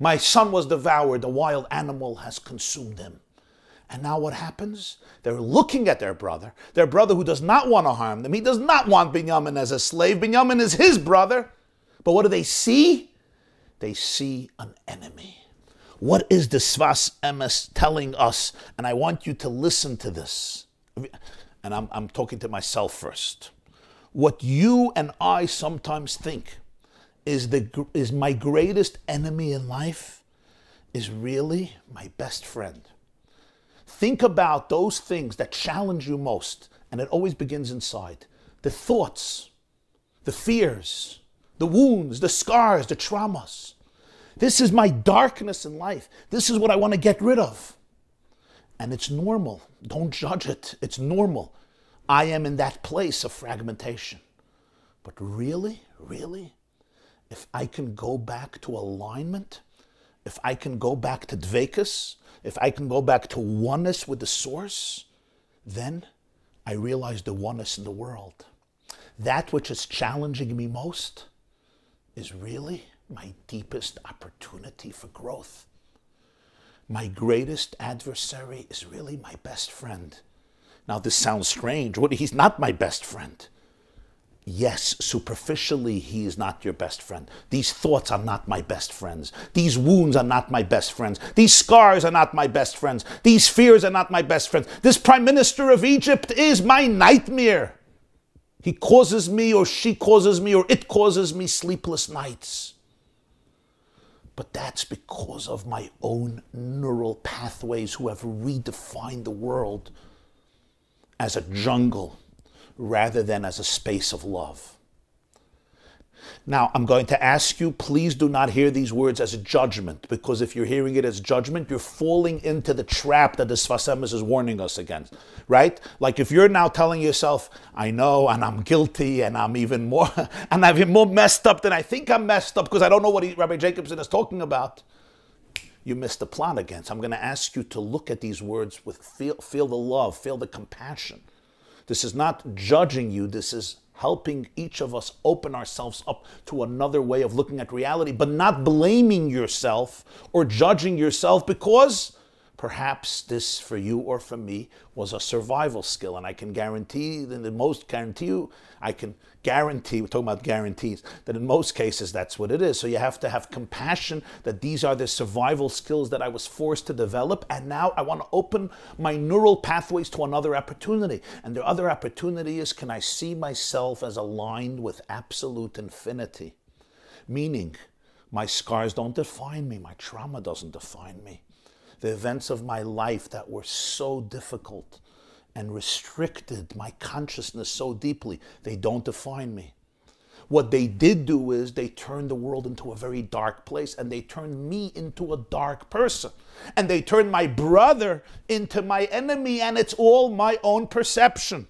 My son was devoured, a wild animal has consumed him. And now what happens? They're looking at their brother, their brother who does not want to harm them. He does not want Binyamin as a slave. Binyamin is his brother. But what do they see? They see an enemy. What is the Sfas Emes telling us? And I want you to listen to this. And I'm, I'm talking to myself first. What you and I sometimes think Is, the, is my greatest enemy in life is really my best friend. Think about those things that challenge you most, and it always begins inside. The thoughts, the fears, the wounds, the scars, the traumas. This is my darkness in life. This is what I want to get rid of. And it's normal. Don't judge it. It's normal. I am in that place of fragmentation. But really, really? If I can go back to alignment, if I can go back to dveikus, if I can go back to oneness with the source, then I realize the oneness in the world. That which is challenging me most is really my deepest opportunity for growth. My greatest adversary is really my best friend. Now this sounds strange. What, he's not my best friend. Yes, superficially, he is not your best friend. These thoughts are not my best friends. These wounds are not my best friends. These scars are not my best friends. These fears are not my best friends. This prime minister of Egypt is my nightmare. He causes me, or she causes me, or it causes me sleepless nights. But that's because of my own neural pathways who have redefined the world as a jungle, rather than as a space of love. Now, I'm going to ask you, please do not hear these words as a judgment, because if you're hearing it as judgment, you're falling into the trap that the Sfas Emes is warning us against, right? Like if you're now telling yourself, I know, and I'm guilty, and I'm even more, and I'm even more messed up than I think I'm messed up, because I don't know what he, Rabbi Jacobson is talking about. You missed the plot again. So I'm going to ask you to look at these words with, feel, feel the love, feel the compassion. This is not judging you. This is helping each of us open ourselves up to another way of looking at reality, but not blaming yourself or judging yourself, because perhaps this, for you or for me, was a survival skill. And I can guarantee that in most guarantee you, I can guarantee, we're talking about guarantees, that in most cases that's what it is. So you have to have compassion that these are the survival skills that I was forced to develop, and now I want to open my neural pathways to another opportunity. And the other opportunity is, can I see myself as aligned with absolute infinity? Meaning, my scars don't define me, my trauma doesn't define me. the events of my life that were so difficult and restricted my consciousness so deeply, they don't define me. What they did do is they turned the world into a very dark place, and they turned me into a dark person. And they turned my brother into my enemy, and it's all my own perception.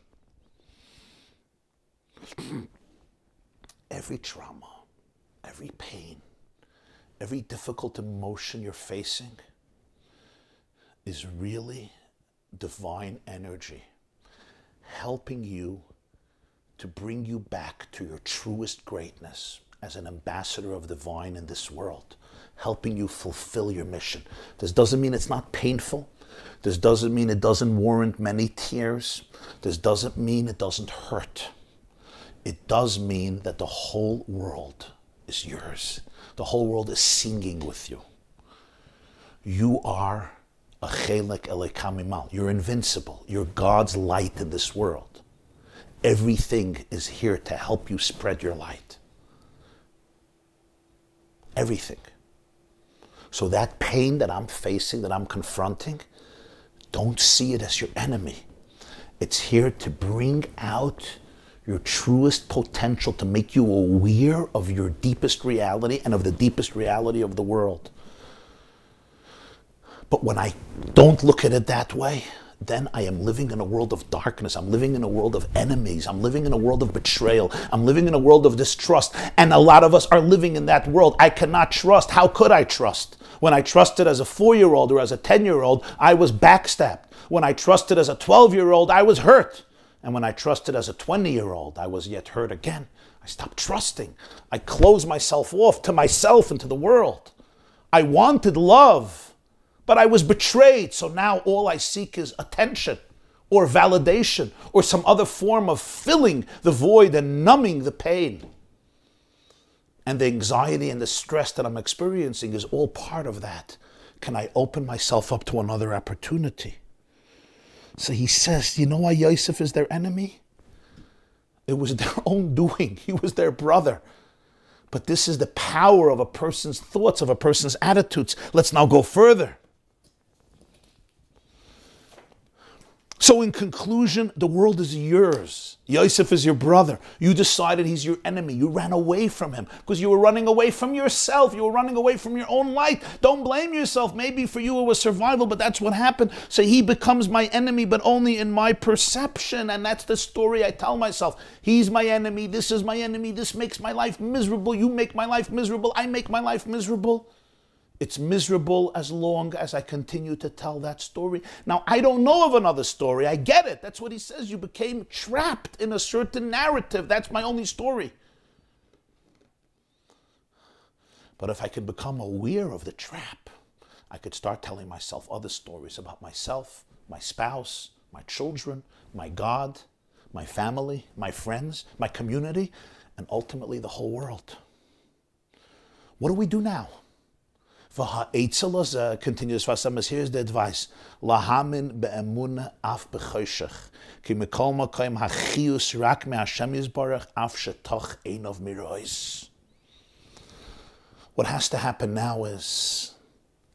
Every trauma, every pain, every difficult emotion you're facing is really divine energy helping you to bring you back to your truest greatness as an ambassador of the divine in this world, helping you fulfill your mission. This doesn't mean it's not painful. This doesn't mean it doesn't warrant many tears. This doesn't mean it doesn't hurt. It does mean that the whole world is yours. The whole world is singing with you. You are a chelek elekamimal. You're invincible. You're God's light in this world. Everything is here to help you spread your light. Everything. So that pain that I'm facing, that I'm confronting, don't see it as your enemy. It's here to bring out your truest potential, to make you aware of your deepest reality and of the deepest reality of the world. But when I don't look at it that way, then I am living in a world of darkness. I'm living in a world of enemies. I'm living in a world of betrayal. I'm living in a world of distrust. And a lot of us are living in that world. I cannot trust. How could I trust? When I trusted as a four-year-old or as a ten-year-old, I was backstabbed. When I trusted as a twelve-year-old, I was hurt. And when I trusted as a twenty-year-old, I was yet hurt again. I stopped trusting. I closed myself off to myself and to the world. I wanted love, but I was betrayed, so now all I seek is attention or validation or some other form of filling the void and numbing the pain. And the anxiety and the stress that I'm experiencing is all part of that. Can I open myself up to another opportunity? So he says, you know why Yosef is their enemy? It was their own doing. He was their brother. But this is the power of a person's thoughts, of a person's attitudes. Let's now go further. So in conclusion, the world is yours. Yosef is your brother. You decided he's your enemy. You ran away from him because you were running away from yourself. You were running away from your own light. Don't blame yourself. Maybe for you it was survival, but that's what happened. So he becomes my enemy, but only in my perception. And that's the story I tell myself. He's my enemy. This is my enemy. This makes my life miserable. You make my life miserable. I make my life miserable. It's miserable as long as I continue to tell that story. Now, I don't know of another story. I get it. That's what he says. You became trapped in a certain narrative. That's my only story. But if I could become aware of the trap, I could start telling myself other stories about myself, my spouse, my children, my God, my family, my friends, my community, and ultimately the whole world. What do we do now? Uh, continues Sfas Emes. Here's the advice: what has to happen now is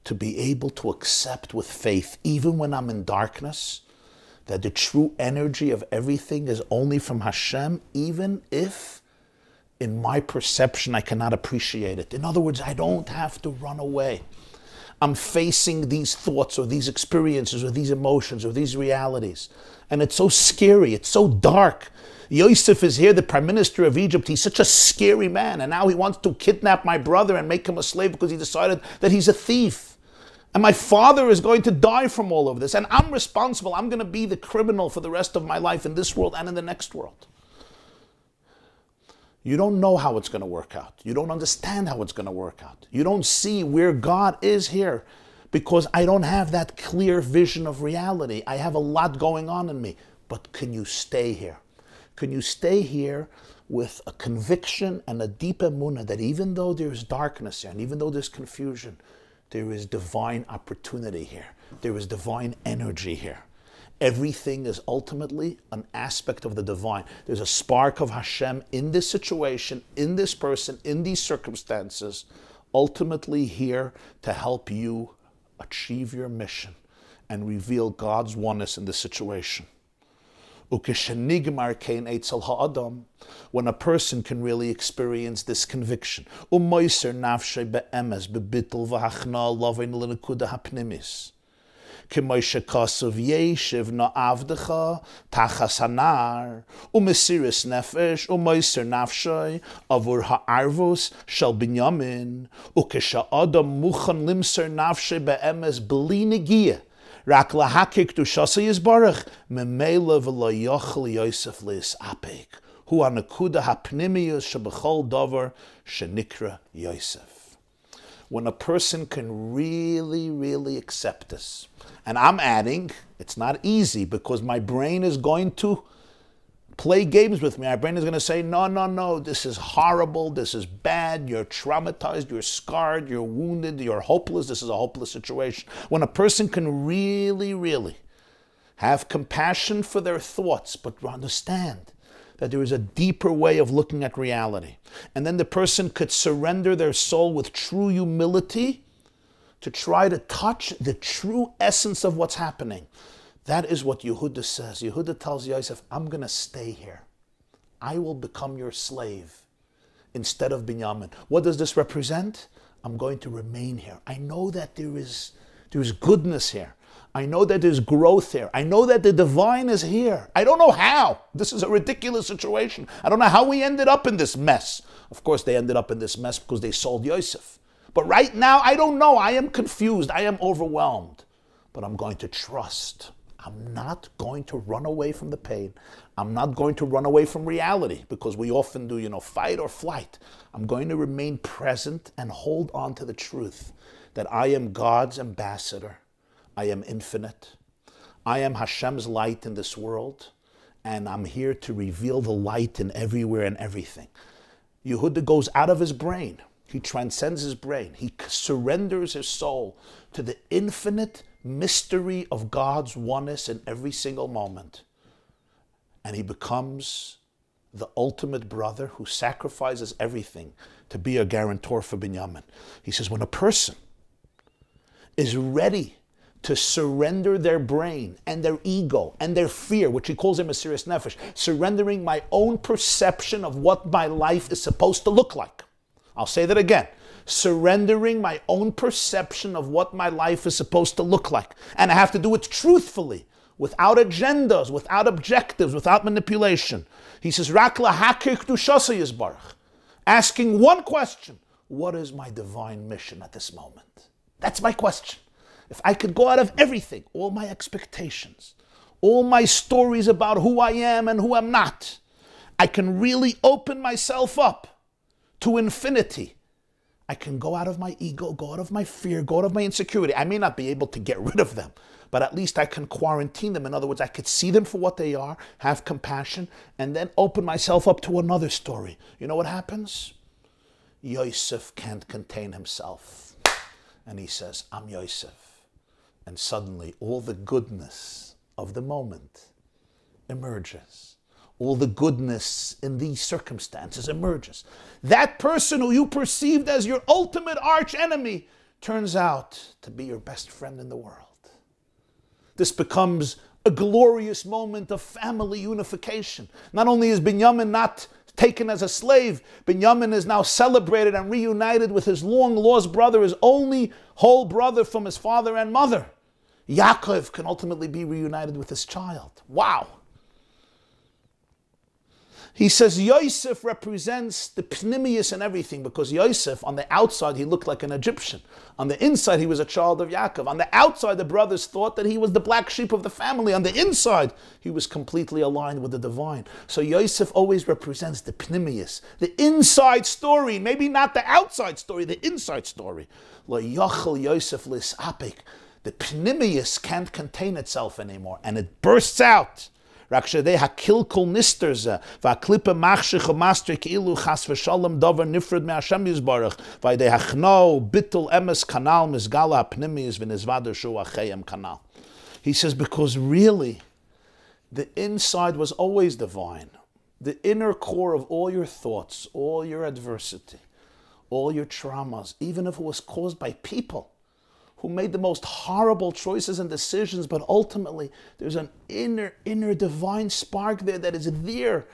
to be able to accept with faith, even when I'm in darkness, that the true energy of everything is only from Hashem, even if in my perception I cannot appreciate it. In other words, I don't have to run away. I'm facing these thoughts or these experiences or these emotions or these realities. And it's so scary. It's so dark. Yosef is here, the prime minister of Egypt. He's such a scary man. And now he wants to kidnap my brother and make him a slave because he decided that he's a thief. And my father is going to die from all of this. And I'm responsible. I'm going to be the criminal for the rest of my life in this world and in the next world. You don't know how it's going to work out. You don't understand how it's going to work out. You don't see where God is here because I don't have that clear vision of reality. I have a lot going on in me. But can you stay here? Can you stay here with a conviction and a deep emunah that even though there's darkness here and even though there's confusion, there is divine opportunity here. There is divine energy here. Everything is ultimately an aspect of the divine. There's a spark of Hashem in this situation, in this person, in these circumstances, ultimately here to help you achieve your mission and reveal God's oneness in the situation. When a person can really experience this conviction, when a person can really, really accept this. And I'm adding, it's not easy because my brain is going to play games with me. My brain is going to say, no, no, no, this is horrible, this is bad, you're traumatized, you're scarred, you're wounded, you're hopeless, this is a hopeless situation. When a person can really, really have compassion for their thoughts, but understand that there is a deeper way of looking at reality. And then the person could surrender their soul with true humility to try to touch the true essence of what's happening. That is what Yehuda says. Yehuda tells Yosef, I'm going to stay here. I will become your slave instead of Binyamin. What does this represent? I'm going to remain here. I know that there is, there is goodness here. I know that there's growth here. I know that the divine is here. I don't know how. This is a ridiculous situation. I don't know how we ended up in this mess. Of course, they ended up in this mess because they sold Yosef. But right now, I don't know. I am confused. I am overwhelmed. But I'm going to trust. I'm not going to run away from the pain. I'm not going to run away from reality because we often do, you know, fight or flight. I'm going to remain present and hold on to the truth that I am God's ambassador. I am infinite. I am Hashem's light in this world. And I'm here to reveal the light in everywhere and everything. Yehuda goes out of his brain. He transcends his brain. He surrenders his soul to the infinite mystery of God's oneness in every single moment. And he becomes the ultimate brother who sacrifices everything to be a guarantor for Binyamin. He says, when a person is ready to surrender their brain and their ego and their fear, which he calls him a serious nefesh, surrendering my own perception of what my life is supposed to look like. I'll say that again. Surrendering my own perception of what my life is supposed to look like. And I have to do it truthfully, without agendas, without objectives, without manipulation. He says, Rak lahakir k'dushasa yizbarach, asking one question. What is my divine mission at this moment? That's my question. If I could go out of everything, all my expectations, all my stories about who I am and who I'm not, I can really open myself up to infinity. I can go out of my ego, go out of my fear, go out of my insecurity. I may not be able to get rid of them, but at least I can quarantine them. In other words, I could see them for what they are, have compassion, and then open myself up to another story. You know what happens? Yosef can't contain himself. And he says, I'm Yosef. And suddenly all the goodness of the moment emerges. All the goodness in these circumstances emerges. That person who you perceived as your ultimate arch enemy turns out to be your best friend in the world. This becomes a glorious moment of family unification. Not only is Binyamin not taken as a slave, Binyamin is now celebrated and reunited with his long-lost brother, his only whole brother from his father and mother. Yaakov can ultimately be reunited with his child. Wow! He says Yosef represents the pnimius and everything, because Yosef, on the outside, he looked like an Egyptian. On the inside, he was a child of Yaakov. On the outside, the brothers thought that he was the black sheep of the family. On the inside, he was completely aligned with the divine. So Yosef always represents the pnimius, the inside story, maybe not the outside story, the inside story. Lo yachal Yosef lisapik. The pnimius can't contain itself anymore, and it bursts out. He says, because really, the inside was always divine. The inner core of all your thoughts, all your adversity, all your traumas, even if it was caused by people who made the most horrible choices and decisions, but ultimately there's an inner, inner divine spark there that is there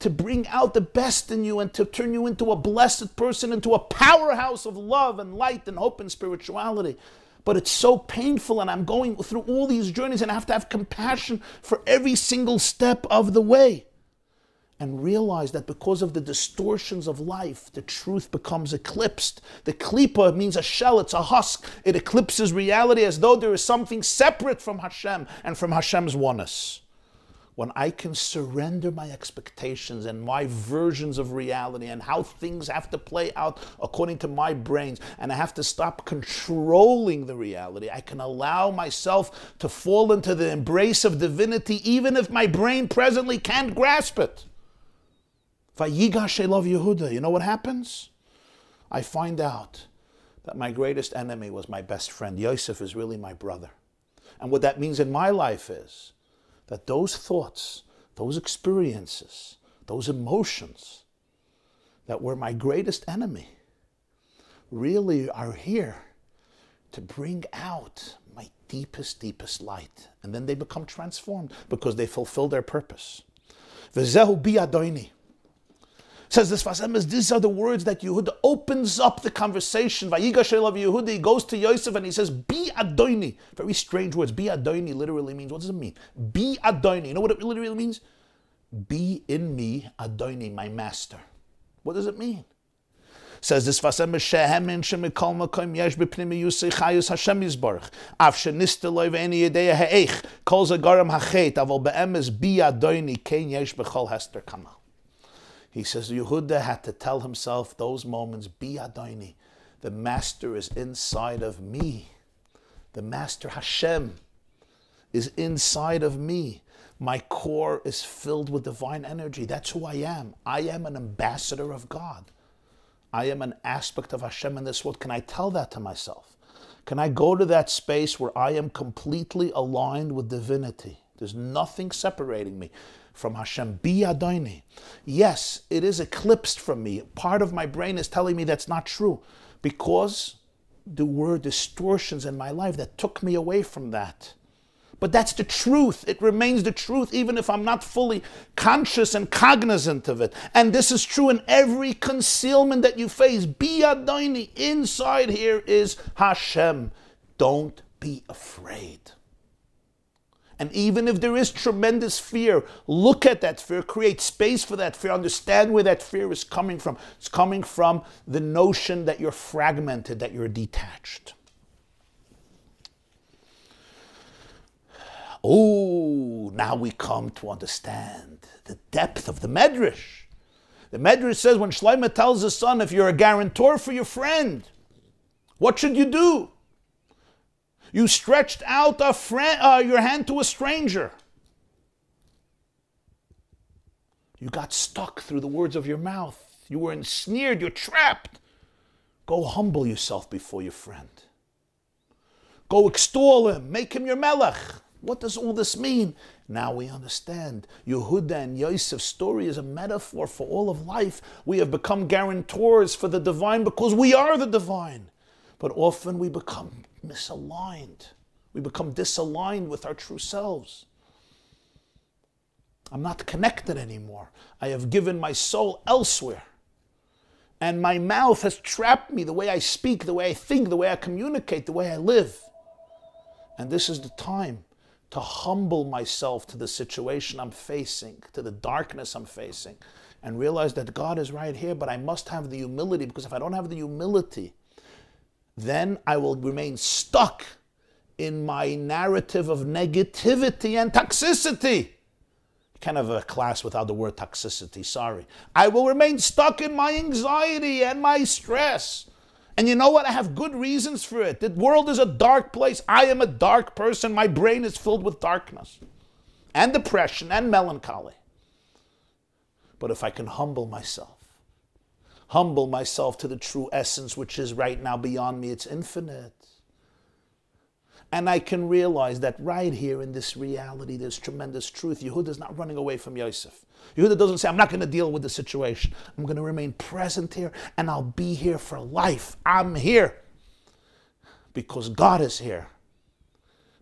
to bring out the best in you and to turn you into a blessed person, into a powerhouse of love and light and hope and spirituality. But it's so painful, and I'm going through all these journeys and I have to have compassion for every single step of the way. And realize that because of the distortions of life, the truth becomes eclipsed. The klipa means a shell, it's a husk. It eclipses reality as though there is something separate from Hashem and from Hashem's oneness. When I can surrender my expectations and my versions of reality and how things have to play out according to my brains, and I have to stop controlling the reality, I can allow myself to fall into the embrace of divinity even if my brain presently can't grasp it. Vayigash elav Yehuda, you know what happens? I find out that my greatest enemy was my best friend. Yosef is really my brother. And what that means in my life is that those thoughts, those experiences, those emotions that were my greatest enemy really are here to bring out my deepest, deepest light. And then they become transformed because they fulfill their purpose. V'zehu bi adoini. Says this Sfas Emes, these are the words that Yehuda opens up the conversation. Vayigash elav Yehuda, he goes to Yosef and he says, "Bi adoini." Very strange words. Bi adoini literally means, what does it mean? Bi adoini. You know what it literally means? Be in me, adoini, my master. What does it mean? Says this Sfas Emes, "Shehemin shemikol makom yesh b'pnimi Yusei chayus Hashem yisbarach. Av shenisteloi ve'eni yedeya ha'eich kol zagaram hachet aval be'emes bi adoini ken yesh b'chol hester kamal." He says Yehuda had to tell himself those moments, Bi Adoni, the master is inside of me. The master Hashem is inside of me. My core is filled with divine energy. That's who I am. I am an ambassador of God. I am an aspect of Hashem in this world. Can I tell that to myself? Can I go to that space where I am completely aligned with divinity? There's nothing separating me from Hashem. Bi Adoni. Yes, it is eclipsed from me. Part of my brain is telling me that's not true because there were distortions in my life that took me away from that. But that's the truth. It remains the truth even if I'm not fully conscious and cognizant of it. And this is true in every concealment that you face. Bi Adoni. Inside here is Hashem. Don't be afraid. And even if there is tremendous fear, look at that fear, create space for that fear, understand where that fear is coming from. It's coming from the notion that you're fragmented, that you're detached. Oh, now we come to understand the depth of the Medrash. The Medrash says when Shlomo tells his son, if you're a guarantor for your friend, what should you do? You stretched out a friend, uh, your hand to a stranger. You got stuck through the words of your mouth. You were ensnared. You're trapped. Go humble yourself before your friend. Go extol him. Make him your melech. What does all this mean? Now we understand. Yehuda and Yosef's story is a metaphor for all of life. We have become guarantors for the divine because we are the divine. But often we become misaligned. We become disaligned with our true selves. I'm not connected anymore. I have given my soul elsewhere. And my mouth has trapped me, the way I speak, the way I think, the way I communicate, the way I live. And this is the time to humble myself to the situation I'm facing, to the darkness I'm facing, and realize that God is right here, but I must have the humility, because if I don't have the humility, then I will remain stuck in my narrative of negativity and toxicity. You can't have a class without the word toxicity, sorry. I will remain stuck in my anxiety and my stress. And you know what? I have good reasons for it. The world is a dark place. I am a dark person. My brain is filled with darkness and depression and melancholy. But if I can humble myself, humble myself to the true essence, which is right now beyond me, it's infinite. And I can realize that right here in this reality, there's tremendous truth. Yehuda's not running away from Yosef. Yehuda doesn't say, I'm not going to deal with the situation. I'm going to remain present here, and I'll be here for life. I'm here. because God is here.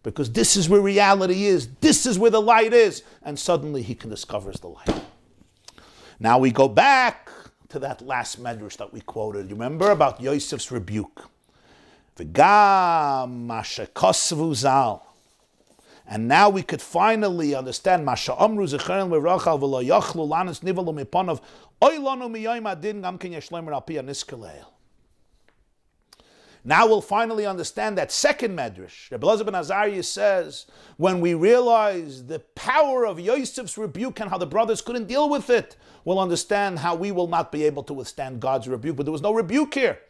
Because this is where reality is. This is where the light is. And suddenly he can discovers the light. Now we go back to that last medrash that we quoted. You remember about Yosef's rebuke. V'gam masha kosvu zal. And now we could finally understand masha amru zichron le'rachal v'lo yachlu lanis nivalu miponav oylanu miyoyim adin gam ken yeshlemer al piyah niskaleel. Now we'll finally understand that second medrash. Rabbi Leza ben Azariah says, when we realize the power of Yosef's rebuke and how the brothers couldn't deal with it, we'll understand how we will not be able to withstand God's rebuke. But there was no rebuke here.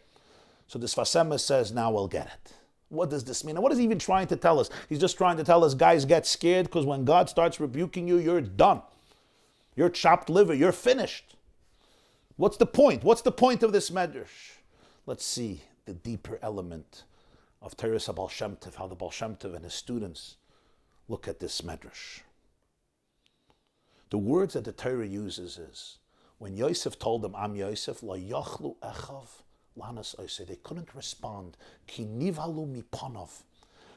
So the Sfas Emes says, now we'll get it. What does this mean? And what is he even trying to tell us? He's just trying to tell us, guys, get scared, because when God starts rebuking you, you're done. You're chopped liver. You're finished. What's the point? What's the point of this medrash? Let's see the deeper element of Teres Baal Shem Tov, how the Baal Shem Tov and his students look at this medrash. The words that the Torah uses is, when Yosef told them, I'm Yosef, la yachlu echav lanas oseh, they couldn't respond, ki nivalu mipanov,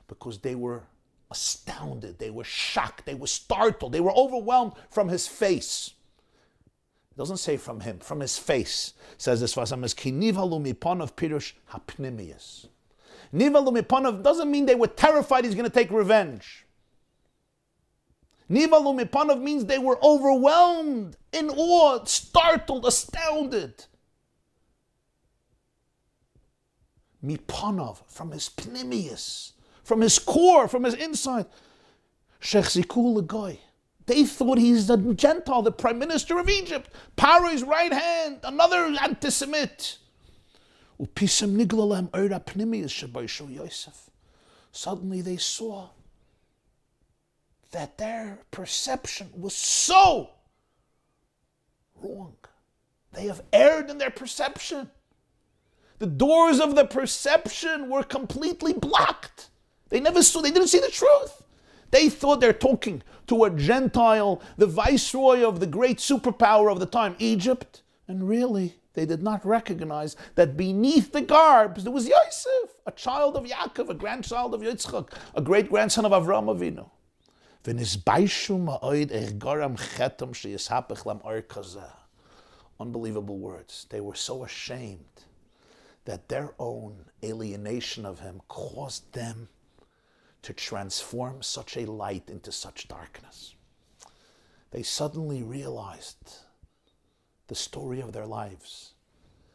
because they were astounded, they were shocked, they were startled, they were overwhelmed from his face. It doesn't say from him, from his face. It says this Sfas Emes, ki nivalu mipanov pirush hapnimiyus. Nivalu mipanov doesn't mean they were terrified he's going to take revenge. Nivalu mipanov means they were overwhelmed, in awe, startled, astounded. Mipanov, from his pnimiyus, from his core, from his inside. Shechziku l'goy. They thought he's the Gentile, the prime minister of Egypt. Paro's right hand, another anti-Semite. Suddenly they saw that their perception was so wrong. They have erred in their perception. The doors of the perception were completely blocked. They never saw, they didn't see the truth. They thought they're talking to a Gentile, the viceroy of the great superpower of the time, Egypt. And really, they did not recognize that beneath the garbs, there was Yosef, a child of Yaakov, a grandchild of Yitzchak, a great-grandson of Avram Avinu. Unbelievable words. They were so ashamed that their own alienation of him caused them to transform such a light into such darkness. They suddenly realized the story of their lives.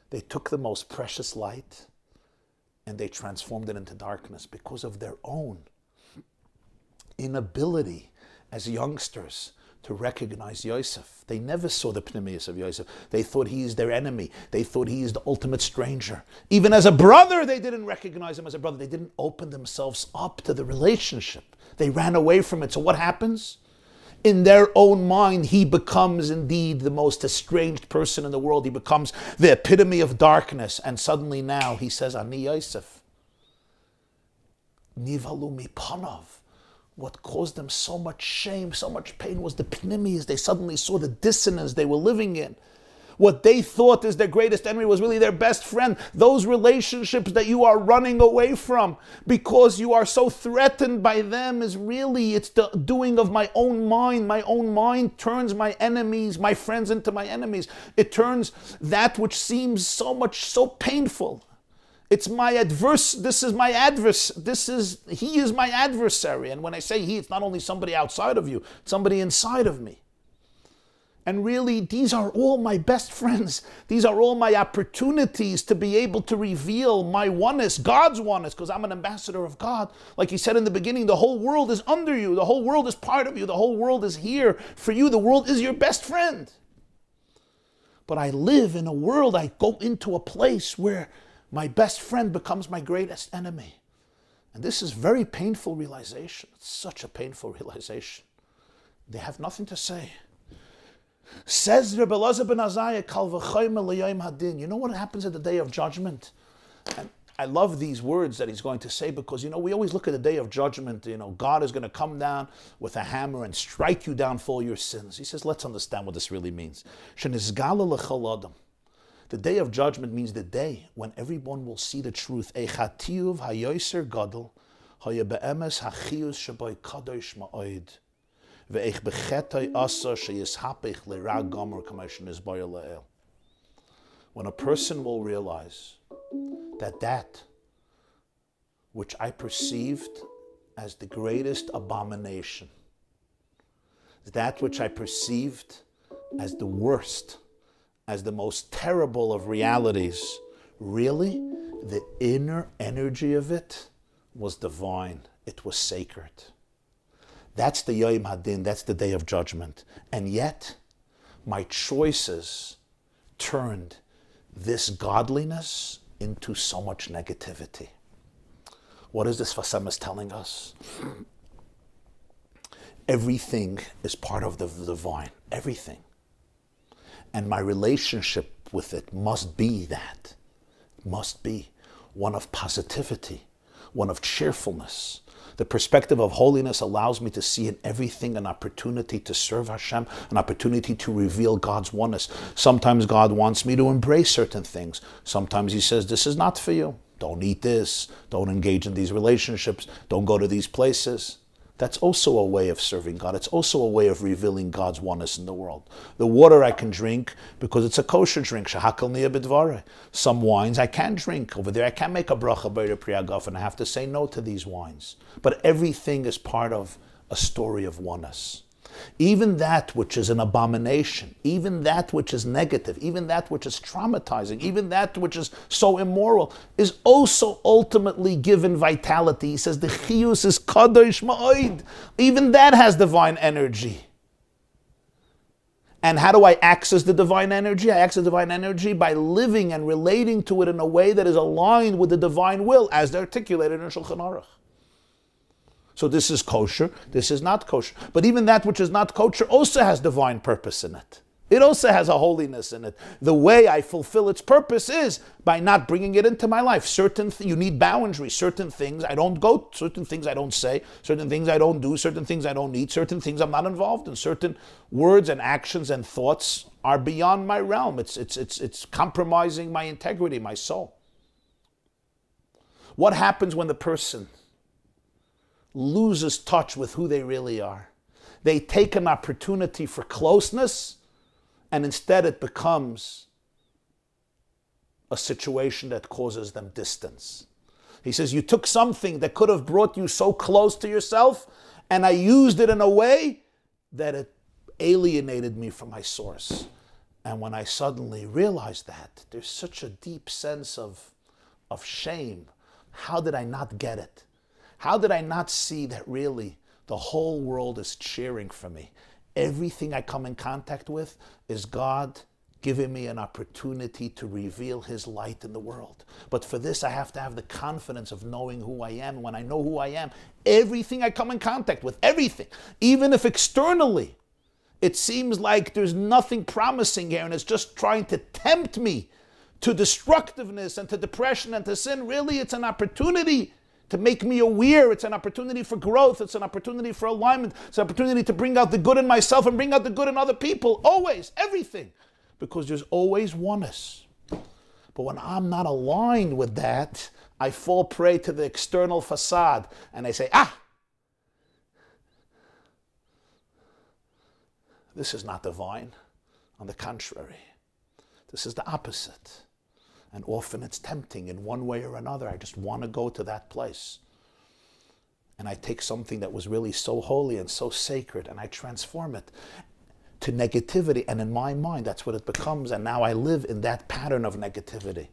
They took the most precious light and they transformed it into darkness because of their own inability as youngsters to recognize Yosef. They never saw the pnimius of Yosef. They thought he is their enemy. They thought he is the ultimate stranger. Even as a brother, they didn't recognize him as a brother. They didn't open themselves up to the relationship. They ran away from it. So what happens? In their own mind, he becomes indeed the most estranged person in the world. He becomes the epitome of darkness. And suddenly now he says, Ani Yosef. Nivalu mipanov. What caused them so much shame, so much pain was the pnimis. They suddenly saw the dissonance they were living in. What they thought is their greatest enemy was really their best friend. Those relationships that you are running away from because you are so threatened by them is really, it's the doing of my own mind. My own mind turns my enemies, my friends into my enemies. It turns that which seems so much, so painful. It's my adverse, this is my adverse, this is, he is my adversary. And when I say he, it's not only somebody outside of you, it's somebody inside of me. And really, these are all my best friends. These are all my opportunities to be able to reveal my oneness, God's oneness, because I'm an ambassador of God. Like he said in the beginning, the whole world is under you. The whole world is part of you. The whole world is here for you. The world is your best friend. But I live in a world, I go into a place where my best friend becomes my greatest enemy. And this is very painful realization. It's such a painful realization. They have nothing to say. Says Rabbi Leza ben Azariah, Kal v'chomer l'yom hadin. You know what happens at the day of judgment? And I love these words that he's going to say because, you know, we always look at the day of judgment. You know, God is going to come down with a hammer and strike you down for all your sins. He says, let's understand what this really means. Shenizgala l'chol adam. The day of judgment means the day when everyone will see the truth. When a person will realize that that which I perceived as the greatest abomination, that which I perceived as the worst, as the most terrible of realities, really, the inner energy of it was divine. It was sacred. That's the Yom Hadin, that's the Day of Judgment. And yet, my choices turned this godliness into so much negativity. What is this Sfas Emes telling us? Everything is part of the divine, everything. And my relationship with it must be that. It must be one of positivity, one of cheerfulness. The perspective of holiness allows me to see in everything an opportunity to serve Hashem, an opportunity to reveal God's oneness. Sometimes God wants me to embrace certain things. Sometimes He says, this is not for you. Don't eat this. Don't engage in these relationships. Don't go to these places. That's also a way of serving God. It's also a way of revealing God's oneness in the world. The water I can drink because it's a kosher drink. Some wines I can drink. Over there I can make a bracha by the priyagaf and I have to say no to these wines. But everything is part of a story of oneness. Even that which is an abomination, even that which is negative, even that which is traumatizing, even that which is so immoral, is also ultimately given vitality. He says the chiyus is kadosh ma'od. Even that has divine energy. And how do I access the divine energy? I access divine energy by living and relating to it in a way that is aligned with the divine will as they're articulated in Shulchan Aruch. So this is kosher, this is not kosher. But even that which is not kosher also has divine purpose in it. It also has a holiness in it. The way I fulfill its purpose is by not bringing it into my life. Certain th- you need boundaries. Certain things I don't go, certain things I don't say, certain things I don't do, certain things I don't eat, certain things I'm not involved in. Certain words and actions and thoughts are beyond my realm. It's, it's, it's, it's compromising my integrity, my soul. What happens when the person loses touch with who they really are? They take an opportunity for closeness, and instead it becomes a situation that causes them distance. He says, you took something that could have brought you so close to yourself, and I used it in a way that it alienated me from my source. And when I suddenly realized that, there's such a deep sense of, of shame. How did I not get it? How did I not see that really the whole world is cheering for me? Everything I come in contact with is God giving me an opportunity to reveal His light in the world. But for this, I have to have the confidence of knowing who I am. When I know who I am, everything I come in contact with, everything, even if externally it seems like there's nothing promising here and it's just trying to tempt me to destructiveness and to depression and to sin, really it's an opportunity to make me aware. It's an opportunity for growth. It's an opportunity for alignment. It's an opportunity to bring out the good in myself and bring out the good in other people. Always, everything. Because there's always oneness. But when I'm not aligned with that, I fall prey to the external facade. And I say, ah, this is not divine. On the contrary, this is the opposite. And often it's tempting in one way or another. I just want to go to that place. And I take something that was really so holy and so sacred and I transform it to negativity. And in my mind, that's what it becomes. And now I live in that pattern of negativity.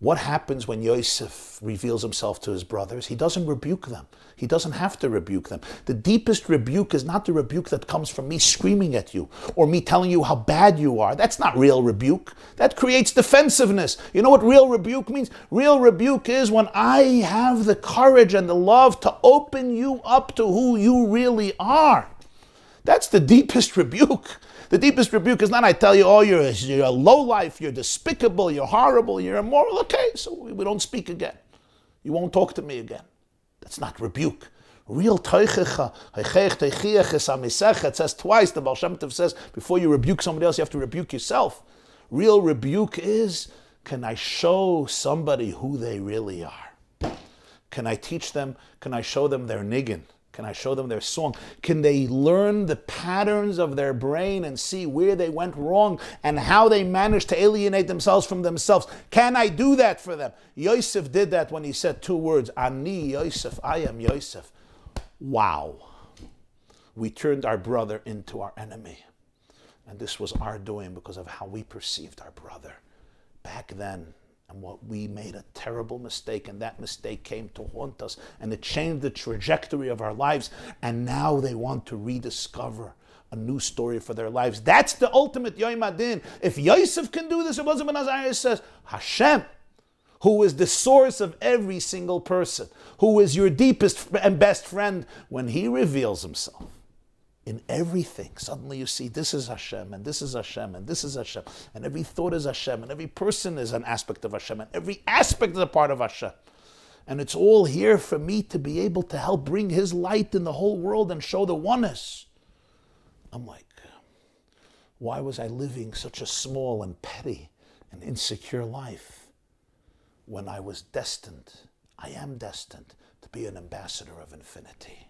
What happens when Yosef reveals himself to his brothers? He doesn't rebuke them. He doesn't have to rebuke them. The deepest rebuke is not the rebuke that comes from me screaming at you or me telling you how bad you are. That's not real rebuke. That creates defensiveness. You know what real rebuke means? Real rebuke is when I have the courage and the love to open you up to who you really are. That's the deepest rebuke. The deepest rebuke is not I tell you, oh, you're, you're a lowlife, you're despicable, you're horrible, you're immoral. Okay, so we don't speak again. You won't talk to me again. That's not rebuke. Real teichecha, heichech teichiach esamisech, it says twice, the Baal Shem Tov says, before you rebuke somebody else, you have to rebuke yourself. real rebuke is, can I show somebody who they really are? Can I teach them? Can I show them their niggin? Can I show them their song? Can they learn the patterns of their brain and see where they went wrong and how they managed to alienate themselves from themselves? Can I do that for them? Yosef did that when he said two words, Ani Yosef, I am Yosef. Wow. We turned our brother into our enemy. And this was our doing because of how we perceived our brother back then. And what we made a terrible mistake, and that mistake came to haunt us, and it changed the trajectory of our lives. And now they want to rediscover a new story for their lives. That's the ultimate Yom Adin. If Yosef can do this, Rabbi Leza ben Azariah says, Hashem, who is the source of every single person, who is your deepest and best friend, when he reveals himself in everything, suddenly you see this is Hashem, and this is Hashem, and this is Hashem, and every thought is Hashem, and every person is an aspect of Hashem, and every aspect is a part of Hashem. And it's all here for me to be able to help bring His light in the whole world and show the oneness. I'm like, why was I living such a small and petty and insecure life when I was destined, I am destined to be an ambassador of infinity?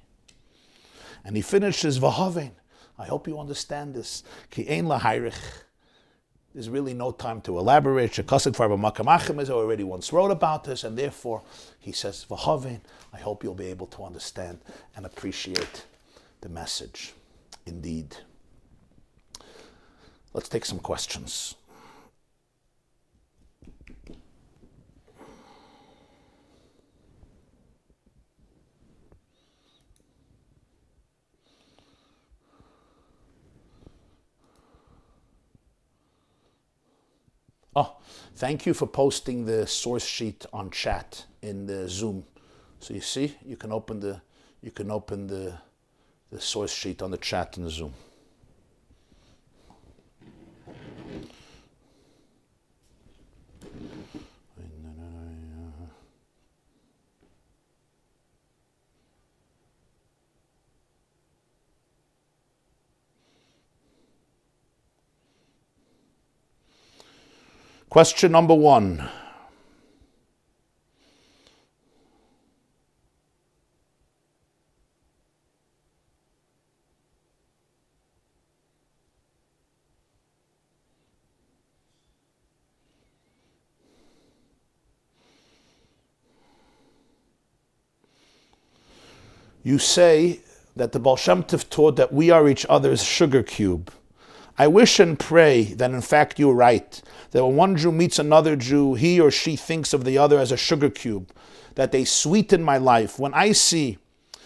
And he finishes, V'havein. I hope you understand this. Ki ein lahayrich. There's really no time to elaborate. Shekased farba makam achemes already once wrote about this, and therefore he says, V'havein. I hope you'll be able to understand and appreciate the message. Indeed. Let's take some questions. Oh, thank you for posting the source sheet on chat in the Zoom. So you see, you can open the you can open the the source sheet on the chat in the Zoom. Question number one. You say that the Baal Shem Tov taught that we are each other's sugar cube. I wish and pray that in fact you're right, that when one Jew meets another Jew, he or she thinks of the other as a sugar cube, that they sweeten my life. When I see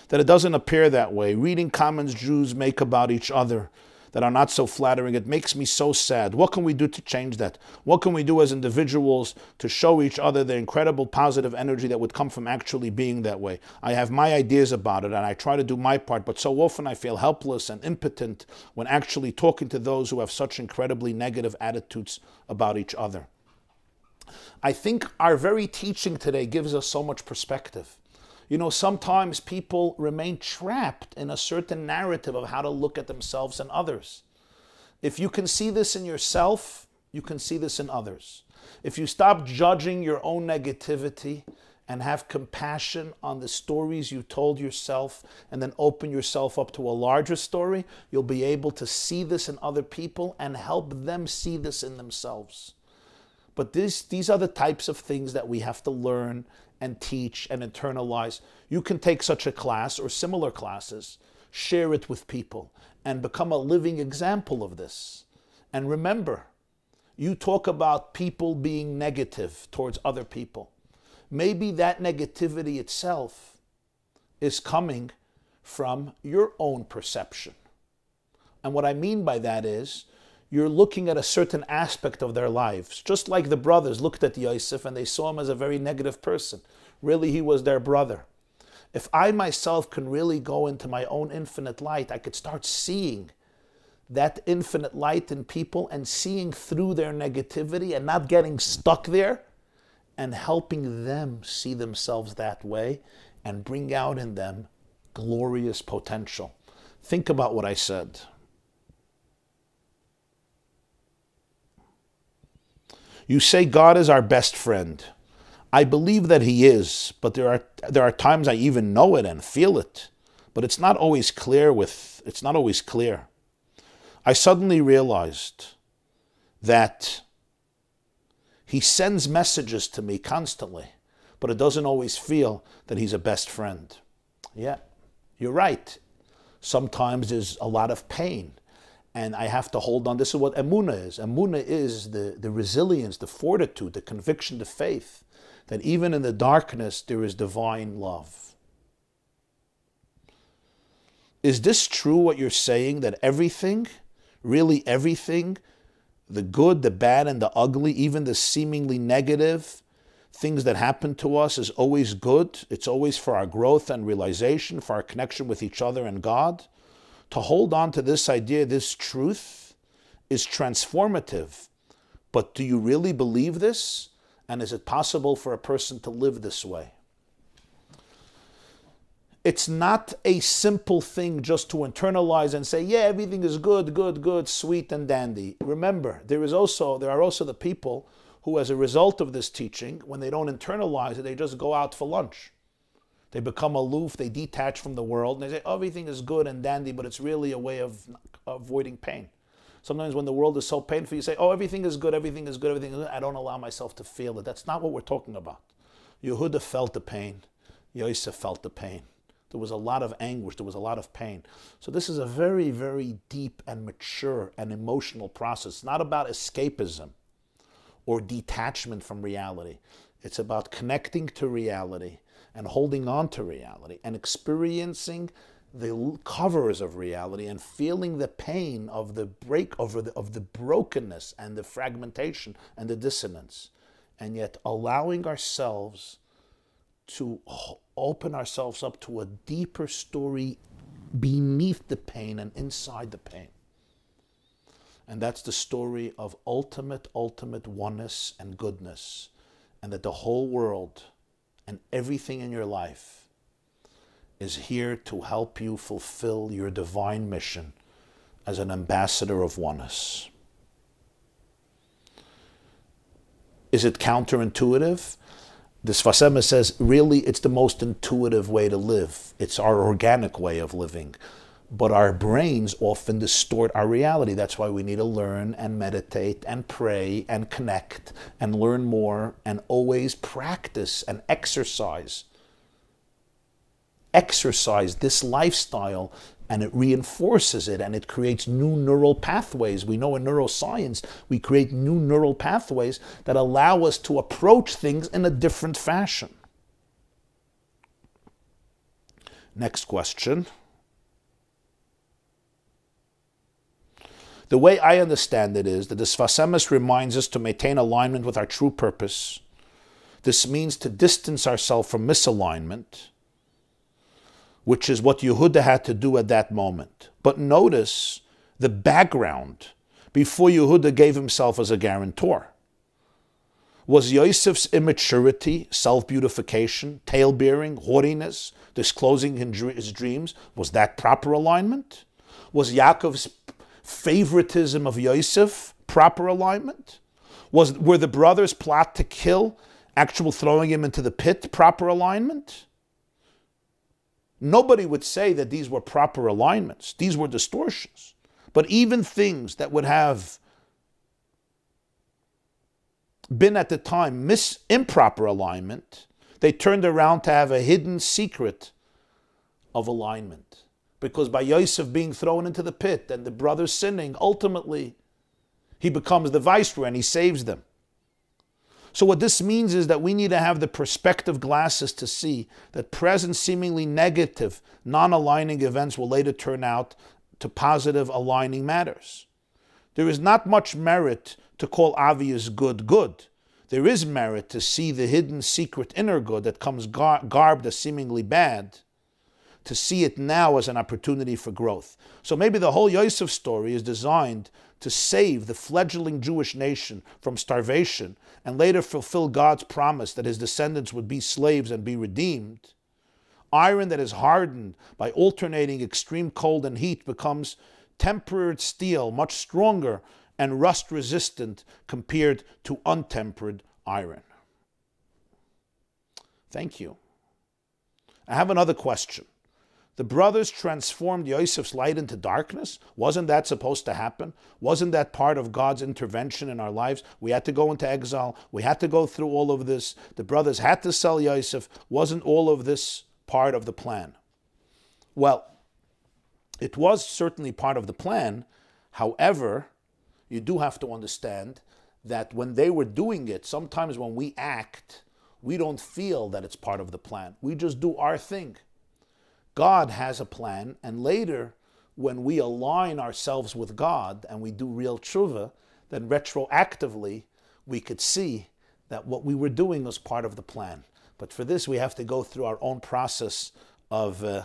that it doesn't appear that way, reading comments Jews make about each other that are not so flattering, it makes me so sad. What can we do to change that? What can we do as individuals to show each other the incredible positive energy that would come from actually being that way? I have my ideas about it, and I try to do my part, but so often I feel helpless and impotent when actually talking to those who have such incredibly negative attitudes about each other. I think our very teaching today gives us so much perspective. You know, sometimes people remain trapped in a certain narrative of how to look at themselves and others. If you can see this in yourself, you can see this in others. If you stop judging your own negativity and have compassion on the stories you told yourself and then open yourself up to a larger story, you'll be able to see this in other people and help them see this in themselves. But this, these are the types of things that we have to learn and teach and internalize. You can take such a class or similar classes, share it with people, and become a living example of this. And remember, you talk about people being negative towards other people. Maybe that negativity itself is coming from your own perception. And what I mean by that is, you're looking at a certain aspect of their lives. Just like the brothers looked at Yosef and they saw him as a very negative person. Really, he was their brother. If I myself can really go into my own infinite light, I could start seeing that infinite light in people and seeing through their negativity and not getting stuck there and helping them see themselves that way and bring out in them glorious potential. Think about what I said. You say God is our best friend. I believe that he is, but there are there are times I even know it and feel it, but it's not always clear with it's not always clear. I suddenly realized that he sends messages to me constantly, but it doesn't always feel that he's a best friend. Yeah, you're right. Sometimes there's a lot of pain, and I have to hold on. This is what emunah is. Emunah is the, the resilience, the fortitude, the conviction, the faith, that even in the darkness there is divine love. Is this true, what you're saying, that everything, really everything, the good, the bad, and the ugly, even the seemingly negative things that happen to us, is always good? It's always for our growth and realization, for our connection with each other and God. To hold on to this idea, this truth, is transformative. But do you really believe this? And is it possible for a person to live this way? It's not a simple thing just to internalize and say, yeah, everything is good, good, good, sweet and dandy. Remember, there is also, there are also the people who, as a result of this teaching, when they don't internalize it, they just go out for lunch. They become aloof, they detach from the world, and they say, oh, everything is good and dandy, but it's really a way of avoiding pain. Sometimes when the world is so painful, you say, oh, everything is good, everything is good, everything is good. I don't allow myself to feel it. That's not what we're talking about. Yehuda felt the pain. Yosef felt the pain. There was a lot of anguish. There was a lot of pain. So this is a very, very deep and mature and emotional process. It's not about escapism or detachment from reality. It's about connecting to reality and holding on to reality and experiencing the covers of reality and feeling the pain of the break over the, of the brokenness and the fragmentation and the dissonance, and yet allowing ourselves to open ourselves up to a deeper story beneath the pain and inside the pain. And that's the story of ultimate, ultimate oneness and goodness, and that the whole world and everything in your life is here to help you fulfill your divine mission as an ambassador of oneness. Is it counterintuitive? The Sfas Emes says, really, it's the most intuitive way to live. It's our organic way of living. But our brains often distort our reality. That's why we need to learn and meditate and pray and connect and learn more and always practice and exercise. Exercise this lifestyle, and it reinforces it, and it creates new neural pathways. We know in neuroscience, we create new neural pathways that allow us to approach things in a different fashion. Next question. The way I understand it is that the Sfas Emes reminds us to maintain alignment with our true purpose. This means to distance ourselves from misalignment, which is what Yehuda had to do at that moment. But notice the background before Yehuda gave himself as a guarantor. Was Yosef's immaturity, self-beautification, tale-bearing, haughtiness, disclosing his dreams, was that proper alignment? Was Yaakov's favoritism of Yosef proper alignment? Was, were the brothers' plot to kill, actual throwing him into the pit, proper alignment? Nobody would say that these were proper alignments. These were distortions. But even things that would have been at the time mis- improper alignment, they turned around to have a hidden secret of alignment. Because by Yosef being thrown into the pit and the brothers sinning, ultimately he becomes the viceroy and he saves them. So what this means is that we need to have the perspective glasses to see that present seemingly negative, non-aligning events will later turn out to positive aligning matters. There is not much merit to call obvious good good. There is merit to see the hidden secret inner good that comes gar- garbed as seemingly bad, to see it now as an opportunity for growth. So maybe the whole Yosef story is designed to save the fledgling Jewish nation from starvation and later fulfill God's promise that his descendants would be slaves and be redeemed. Iron that is hardened by alternating extreme cold and heat becomes tempered steel, much stronger and rust-resistant compared to untempered iron. Thank you. I have another question. The brothers transformed Yosef's light into darkness? Wasn't that supposed to happen? Wasn't that part of God's intervention in our lives? We had to go into exile. We had to go through all of this. The brothers had to sell Yosef. Wasn't all of this part of the plan? Well, it was certainly part of the plan. However, you do have to understand that when they were doing it, sometimes when we act, we don't feel that it's part of the plan. We just do our thing. God has a plan, and later, when we align ourselves with God and we do real tshuva, then retroactively, we could see that what we were doing was part of the plan. But for this, we have to go through our own process of, uh,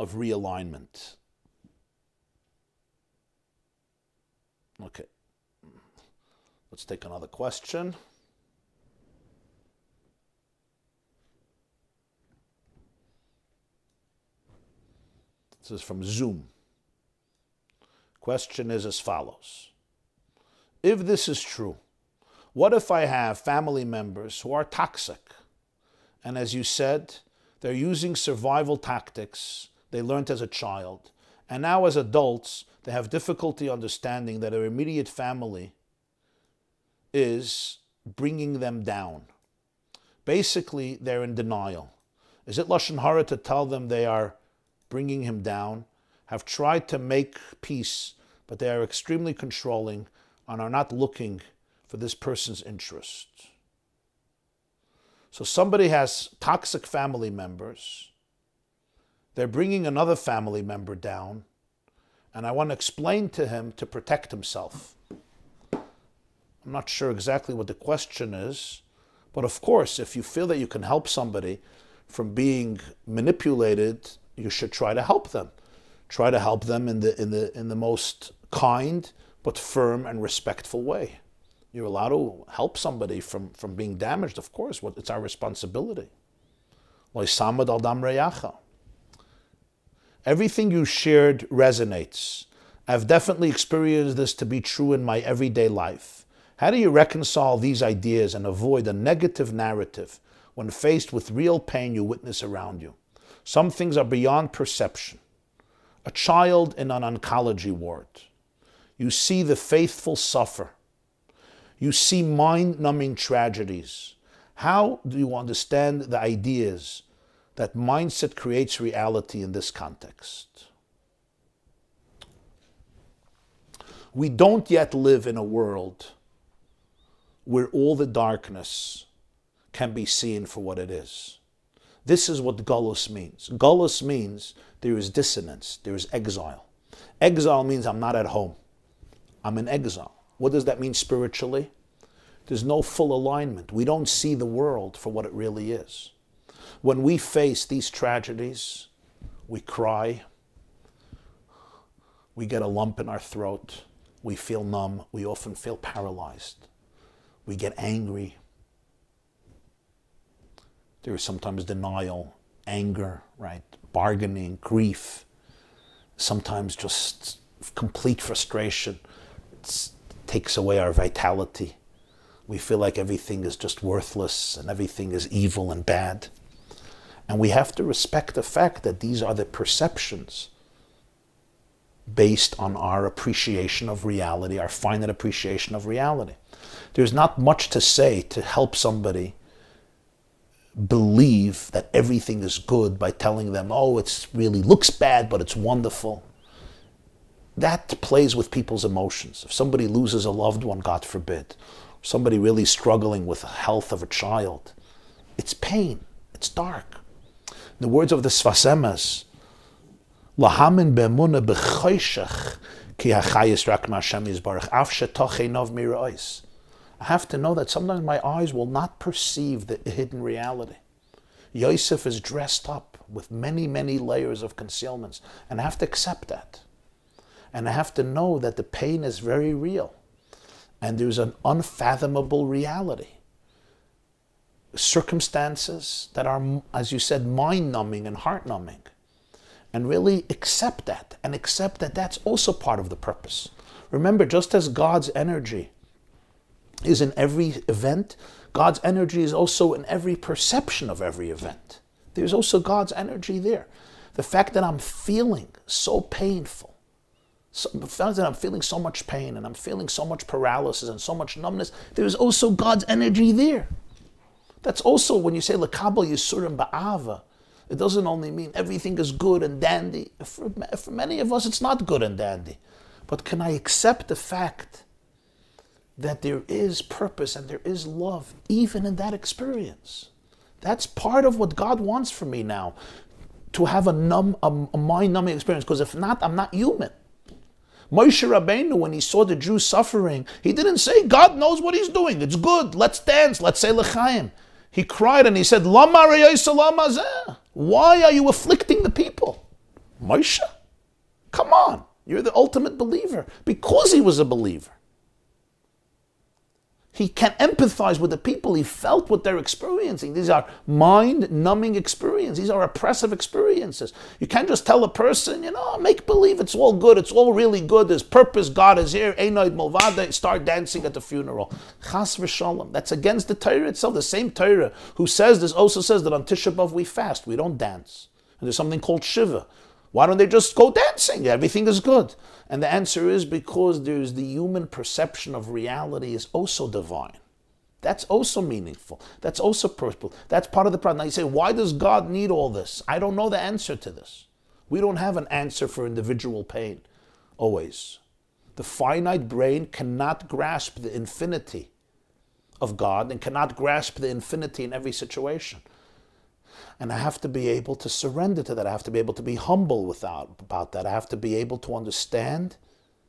of realignment. Okay, let's take another question. This is from Zoom. Question is as follows. If this is true, what if I have family members who are toxic? And as you said, they're using survival tactics they learned as a child. And now as adults, they have difficulty understanding that their immediate family is bringing them down. Basically, they're in denial. Is it Lashon Hara to tell them they are bringing him down, have tried to make peace, but they are extremely controlling and are not looking for this person's interest? So somebody has toxic family members. They're bringing another family member down, and I want to explain to him to protect himself. I'm not sure exactly what the question is, but of course, if you feel that you can help somebody from being manipulated, you should try to help them. Try to help them in the in the in the most kind but firm and respectful way. You're allowed to help somebody from, from being damaged, of course. What it's our responsibility. Everything you shared resonates. I've definitely experienced this to be true in my everyday life. How do you reconcile these ideas and avoid a negative narrative when faced with real pain you witness around you? Some things are beyond perception. A child in an oncology ward. You see the faithful suffer. You see mind-numbing tragedies. How do you understand the ideas that mindset creates reality in this context? We don't yet live in a world where all the darkness can be seen for what it is. This is what Golus means. Golus means there is dissonance, there is exile. Exile means I'm not at home. I'm in exile. What does that mean spiritually? There's no full alignment. We don't see the world for what it really is. When we face these tragedies, we cry, we get a lump in our throat, we feel numb, we often feel paralyzed, we get angry. There is sometimes denial, anger, right? Bargaining, grief, sometimes just complete frustration. It takes away our vitality. We feel like everything is just worthless and everything is evil and bad. And we have to respect the fact that these are the perceptions based on our appreciation of reality, our finite appreciation of reality. There's not much to say to help somebody believe that everything is good by telling them, oh, it really looks bad, but it's wonderful. That plays with people's emotions. If somebody loses a loved one, God forbid, somebody really struggling with the health of a child, it's pain, it's dark. In the words of the Sfas Emes, Lahamin be'emunah b'choshech ki hachayis rak ma'Hashem yisbarach af shetoch einov mira'os. I have to know that sometimes my eyes will not perceive the hidden reality. Yosef is dressed up with many, many layers of concealments, and I have to accept that. And I have to know that the pain is very real, and there's an unfathomable reality. Circumstances that are, as you said, mind-numbing and heart-numbing. And really accept that, and accept that that's also part of the purpose. Remember, just as God's energy is in every event, God's energy is also in every perception of every event. There's also God's energy there. The fact that I'm feeling so painful, so, the fact that I'm feeling so much pain and I'm feeling so much paralysis and so much numbness, there's also God's energy there. That's also when you say Lekabel Yisurim Ba'ava, it doesn't only mean everything is good and dandy. For, for many of us, it's not good and dandy. But can I accept the fact that there is purpose and there is love even in that experience? That's part of what God wants for me now, to have a, numb, a, a mind-numbing experience, because if not, I'm not human. Moshe Rabbeinu, when he saw the Jews suffering, he didn't say, God knows what he's doing, it's good, let's dance, let's say l'chaim. He cried and he said, why are you afflicting the people? Moshe, come on, you're the ultimate believer. Because he was a believer, he can empathize with the people. He felt what they're experiencing. These are mind-numbing experiences. These are oppressive experiences. You can't just tell a person, you know, make believe it's all good. It's all really good. There's purpose. God is here. Einoid Mulvade. Start dancing at the funeral. Chas v'shalom. That's against the Torah itself. The same Torah who says this also says that on Tisha B'Av we fast. We don't dance. And there's something called Shiva. Why don't they just go dancing? Everything is good. And the answer is because there's the human perception of reality is also divine. That's also meaningful. That's also purposeful. That's part of the problem. Now you say, why does God need all this? I don't know the answer to this. We don't have an answer for individual pain, always. The finite brain cannot grasp the infinity of God and cannot grasp the infinity in every situation. And I have to be able to surrender to that. I have to be able to be humble without, about that. I have to be able to understand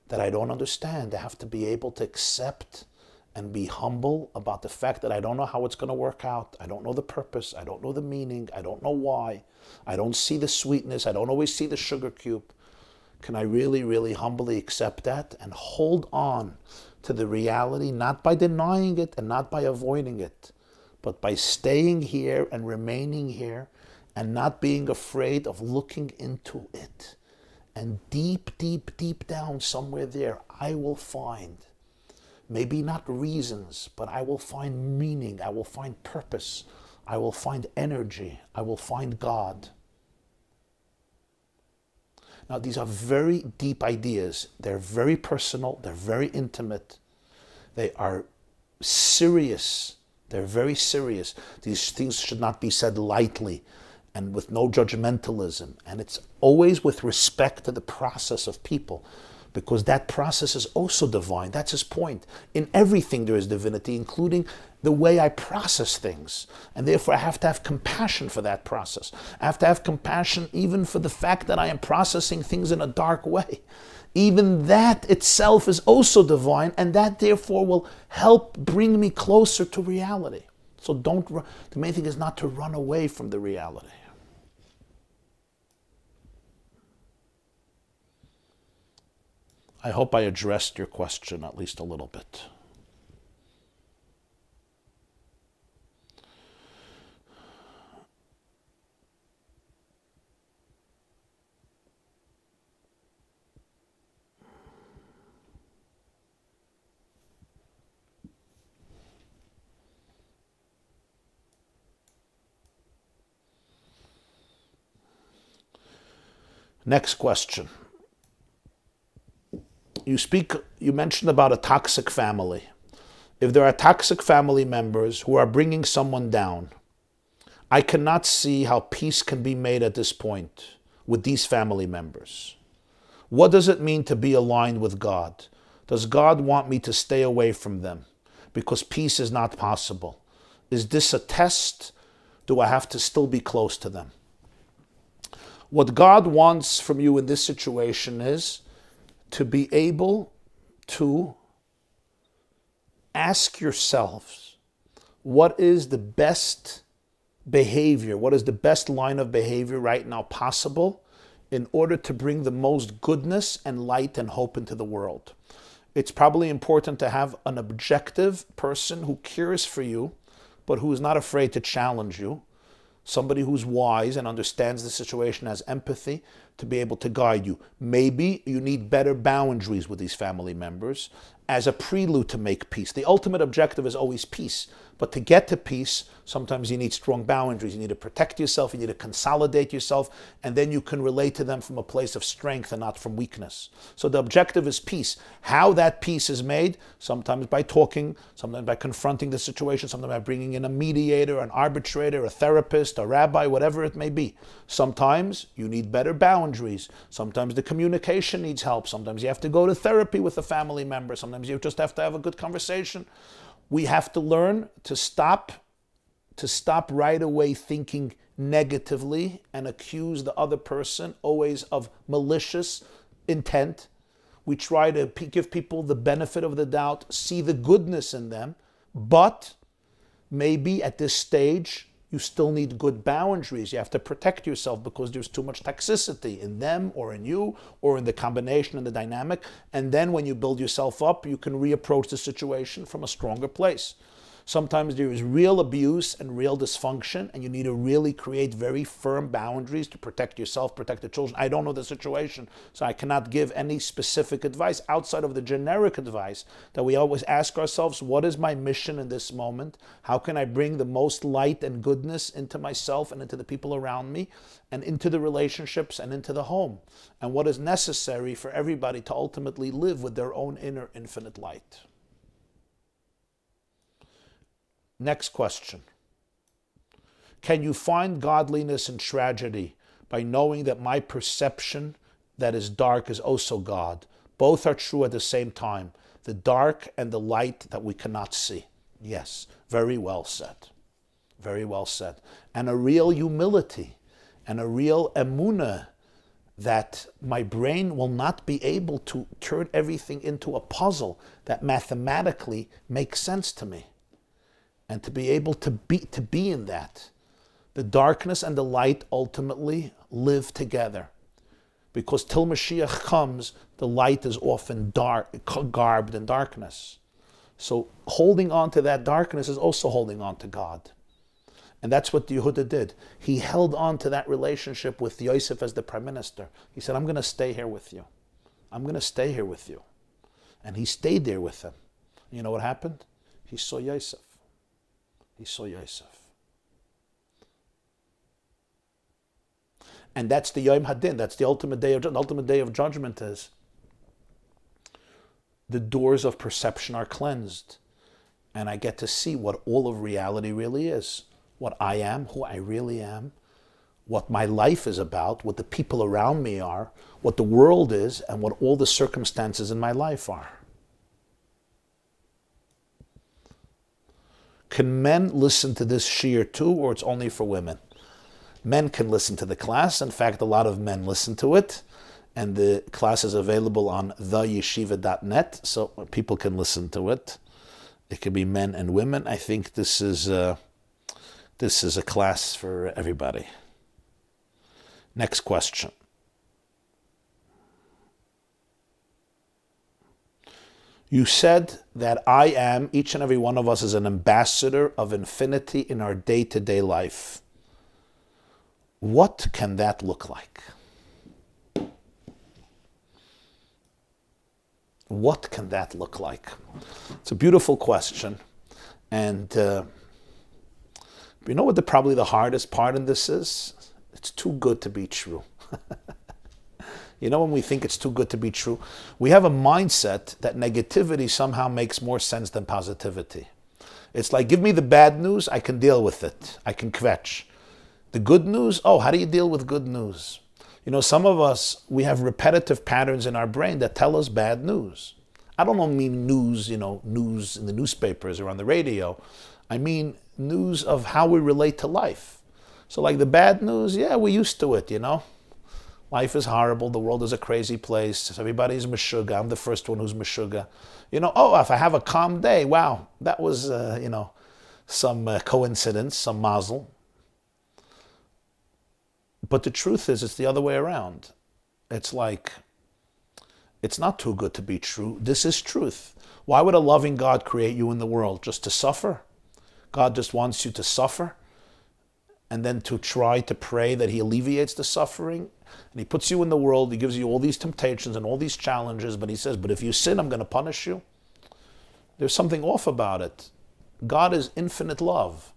that I don't understand. I have to be able to accept and be humble about the fact that I don't know how it's going to work out. I don't know the purpose. I don't know the meaning. I don't know why. I don't see the sweetness. I don't always see the sugar cube. Can I really, really humbly accept that and hold on to the reality, not by denying it and not by avoiding it, but by staying here and remaining here and not being afraid of looking into it. And deep, deep, deep down somewhere there, I will find, maybe not reasons, but I will find meaning, I will find purpose, I will find energy, I will find God. Now these are very deep ideas. They're very personal, they're very intimate, they are serious. They're very serious. These things should not be said lightly and with no judgmentalism. And it's always with respect to the process of people, because that process is also divine. That's his point. In everything there is divinity, including the way I process things. And therefore I have to have compassion for that process. I have to have compassion even for the fact that I am processing things in a dark way. Even that itself is also divine, and that therefore will help bring me closer to reality. So don't, run. The main thing is not to run away from the reality. I hope I addressed your question at least a little bit. Next question. You speak, you mentioned about a toxic family. If there are toxic family members who are bringing someone down, I cannot see how peace can be made at this point with these family members. What does it mean to be aligned with God? Does God want me to stay away from them because peace is not possible? Is this a test? Do I have to still be close to them? What God wants from you in this situation is to be able to ask yourselves, what is the best behavior, what is the best line of behavior right now possible in order to bring the most goodness and light and hope into the world? It's probably important to have an objective person who cares for you, but who is not afraid to challenge you. Somebody who's wise and understands the situation, has empathy, to be able to guide you. Maybe you need better boundaries with these family members as a prelude to make peace. The ultimate objective is always peace. But to get to peace, sometimes you need strong boundaries. You need to protect yourself. You need to consolidate yourself. And then you can relate to them from a place of strength and not from weakness. So the objective is peace. How that peace is made, sometimes by talking, sometimes by confronting the situation, sometimes by bringing in a mediator, an arbitrator, a therapist, a rabbi, whatever it may be. Sometimes you need better boundaries. Sometimes the communication needs help. Sometimes you have to go to therapy with a family member. Sometimes you just have to have a good conversation. We have to learn to stop, to stop right away thinking negatively and accuse the other person always of malicious intent. We try to give people the benefit of the doubt, see the goodness in them, but maybe at this stage you still need good boundaries. You have to protect yourself because there's too much toxicity in them or in you or in the combination and the dynamic. And then when you build yourself up, you can reapproach the situation from a stronger place. Sometimes there is real abuse and real dysfunction, and you need to really create very firm boundaries to protect yourself, protect the children. I don't know the situation, so I cannot give any specific advice outside of the generic advice that we always ask ourselves, what is my mission in this moment? How can I bring the most light and goodness into myself and into the people around me and into the relationships and into the home? And what is necessary for everybody to ultimately live with their own inner infinite light? Next question. Can you find godliness in tragedy by knowing that my perception that is dark is also God? Both are true at the same time, the dark and the light that we cannot see. Yes, very well said. Very well said. And a real humility and a real emunah that my brain will not be able to turn everything into a puzzle that mathematically makes sense to me. And to be able to be, to be in that. The darkness and the light ultimately live together. Because till Mashiach comes, the light is often dark, garbed in darkness. So holding on to that darkness is also holding on to God. And that's what Yehuda did. He held on to that relationship with Yosef as the prime minister. He said, I'm going to stay here with you. I'm going to stay here with you. And he stayed there with him. You know what happened? He saw Yosef. He saw Yosef. And that's the Yom Hadin. That's the ultimate day of judgment. The ultimate day of judgment is the doors of perception are cleansed. And I get to see what all of reality really is. What I am, who I really am, what my life is about, what the people around me are, what the world is, and what all the circumstances in my life are. Can men listen to this shir too, or it's only for women? Men can listen to the class. In fact, a lot of men listen to it. And the class is available on the yeshiva dot net, so people can listen to it. It can be men and women. I think this is a, this is a class for everybody. Next question. You said that I am, each and every one of us is an ambassador of infinity in our day-to-day life. What can that look like? What can that look like? It's a beautiful question. And uh, you know what the, probably the hardest part in this is? It's too good to be true. You know, when we think it's too good to be true, we have a mindset that negativity somehow makes more sense than positivity. It's like, give me the bad news, I can deal with it. I can kvetch. The good news, oh, how do you deal with good news? You know, some of us, we have repetitive patterns in our brain that tell us bad news. I don't mean news, you know, news in the newspapers or on the radio. I mean news of how we relate to life. So like the bad news, yeah, we're used to it, you know. Life is horrible, the world is a crazy place, everybody's meshuggah, I'm the first one who's meshuggah. You know, oh, if I have a calm day, wow, that was, uh, you know, some uh, coincidence, some mazel. But the truth is, it's the other way around. It's like, it's not too good to be true, this is truth. Why would a loving God create you in the world? Just to suffer? God just wants you to suffer? and then to try to pray that he alleviates the suffering. And he puts you in the world, he gives you all these temptations and all these challenges, but he says, but if you sin, I'm going to punish you. There's something off about it. God is infinite love,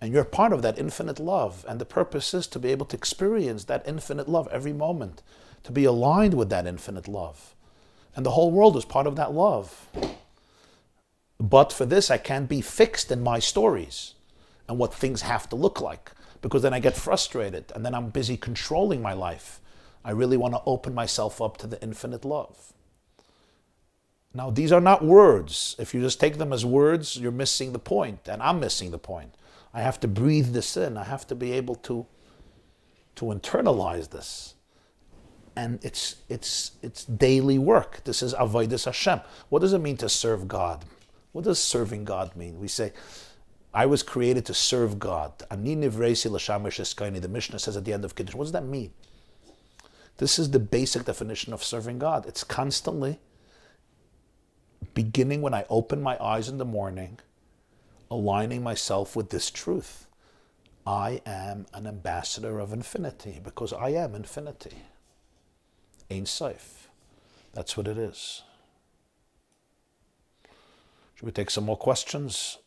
and you're part of that infinite love, and the purpose is to be able to experience that infinite love every moment, to be aligned with that infinite love. And the whole world is part of that love. But for this, I can't be fixed in my stories and what things have to look like, because then I get frustrated, and then I'm busy controlling my life. I really want to open myself up to the infinite love. Now, these are not words. If you just take them as words, you're missing the point, and I'm missing the point. I have to breathe this in. I have to be able to, to internalize this. And it's, it's, it's daily work. This is Avodas Hashem. What does it mean to serve God? What does serving God mean? We say, I was created to serve God. Ani nivreisi l'shamish eskaini. The Mishnah says at the end of Kiddush. What does that mean? This is the basic definition of serving God. It's constantly beginning when I open my eyes in the morning, aligning myself with this truth. I am an ambassador of infinity because I am infinity. Ein Sof. That's what it is. Should we take some more questions?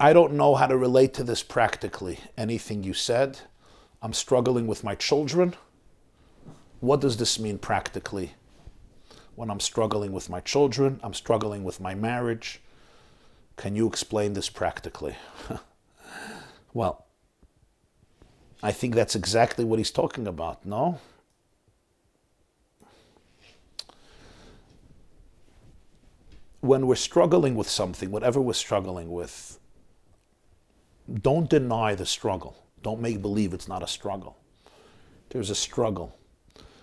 I don't know how to relate to this practically. Anything you said, I'm struggling with my children. What does this mean practically? When I'm struggling with my children, I'm struggling with my marriage. Can you explain this practically? Well, I think that's exactly what he's talking about, no? When we're struggling with something, whatever we're struggling with, don't deny the struggle. Don't make believe it's not a struggle. There's a struggle.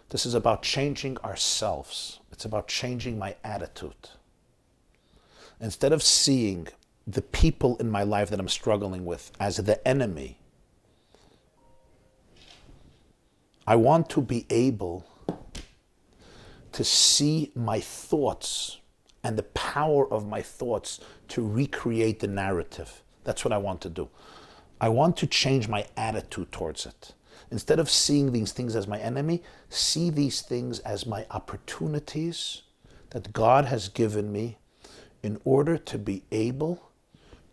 This is about changing ourselves. It's about changing my attitude. Instead of seeing the people in my life that I'm struggling with as the enemy, I want to be able to see my thoughts and the power of my thoughts to recreate the narrative. That's what I want to do. I want to change my attitude towards it. Instead of seeing these things as my enemy, see these things as my opportunities that God has given me in order to be able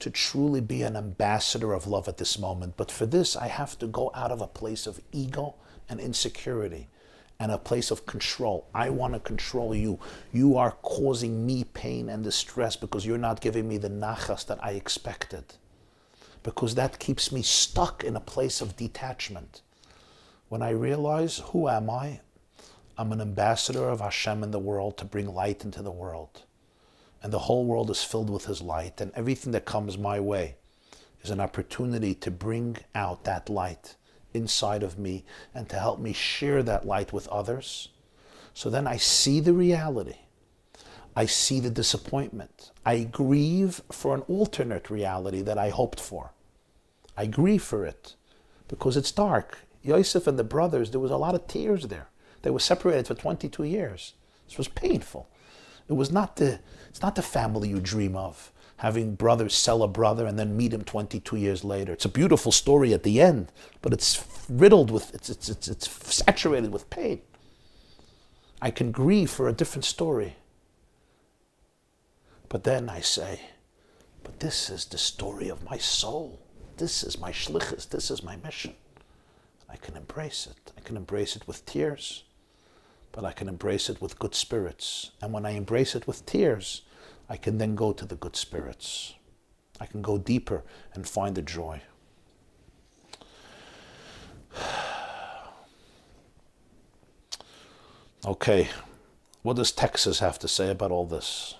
to truly be an ambassador of love at this moment. But for this, I have to go out of a place of ego and insecurity and a place of control. I want to control you. You are causing me pain and distress because you're not giving me the nachas that I expected, because that keeps me stuck in a place of detachment. When I realize, who am I? I'm an ambassador of Hashem in the world to bring light into the world. And the whole world is filled with His light, and everything that comes my way is an opportunity to bring out that light inside of me and to help me share that light with others. So then I see the reality. I see the disappointment. I grieve for an alternate reality that I hoped for. I grieve for it because it's dark. Yosef and the brothers, there was a lot of tears there. They were separated for twenty-two years. This was painful. It was not the, it's not the family you dream of, having brothers sell a brother and then meet him twenty-two years later. It's a beautiful story at the end, but it's riddled with, it's, it's, it's, it's saturated with pain. I can grieve for a different story. But then I say, but this is the story of my soul. This is my shlichus. This is my mission. I can embrace it. I can embrace it with tears, but I can embrace it with good spirits. And when I embrace it with tears, I can then go to the good spirits. I can go deeper and find the joy. Okay, what does Texas have to say about all this?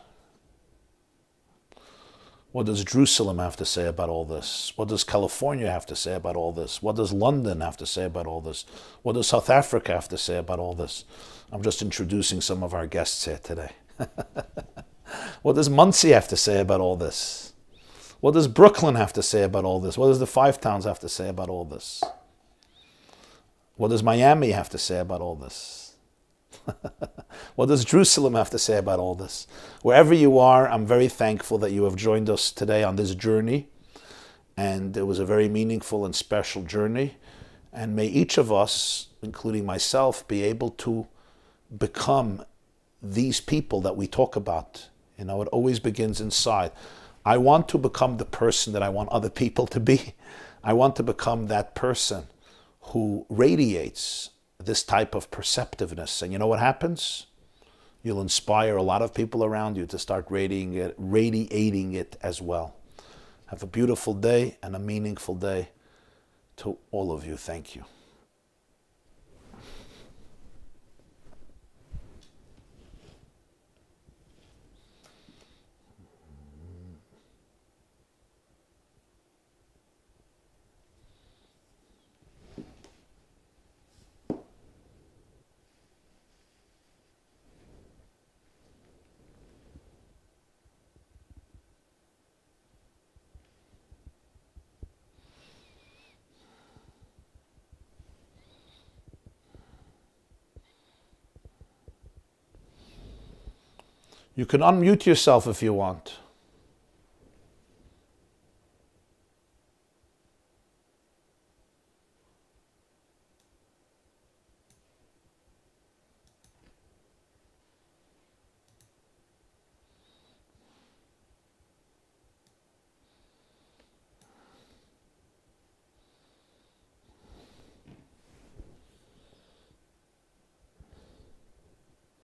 What does Jerusalem have to say about all this? What does California have to say about all this? What does London have to say about all this? What does South Africa have to say about all this? I'm just introducing some of our guests here today. What does Monsey have to say about all this? What does Brooklyn have to say about all this? What does the Five Towns have to say about all this? What does Miami have to say about all this? What does Jerusalem have to say about all this? Wherever you are, I'm very thankful that you have joined us today on this journey. And it was a very meaningful and special journey. And may each of us, including myself, be able to become these people that we talk about. You know, it always begins inside. I want to become the person that I want other people to be. I want to become that person who radiates this type of perceptiveness. And you know what happens? You'll inspire a lot of people around you to start radiating it, radiating it as well. Have a beautiful day and a meaningful day to all of you. Thank you. You can unmute yourself if you want.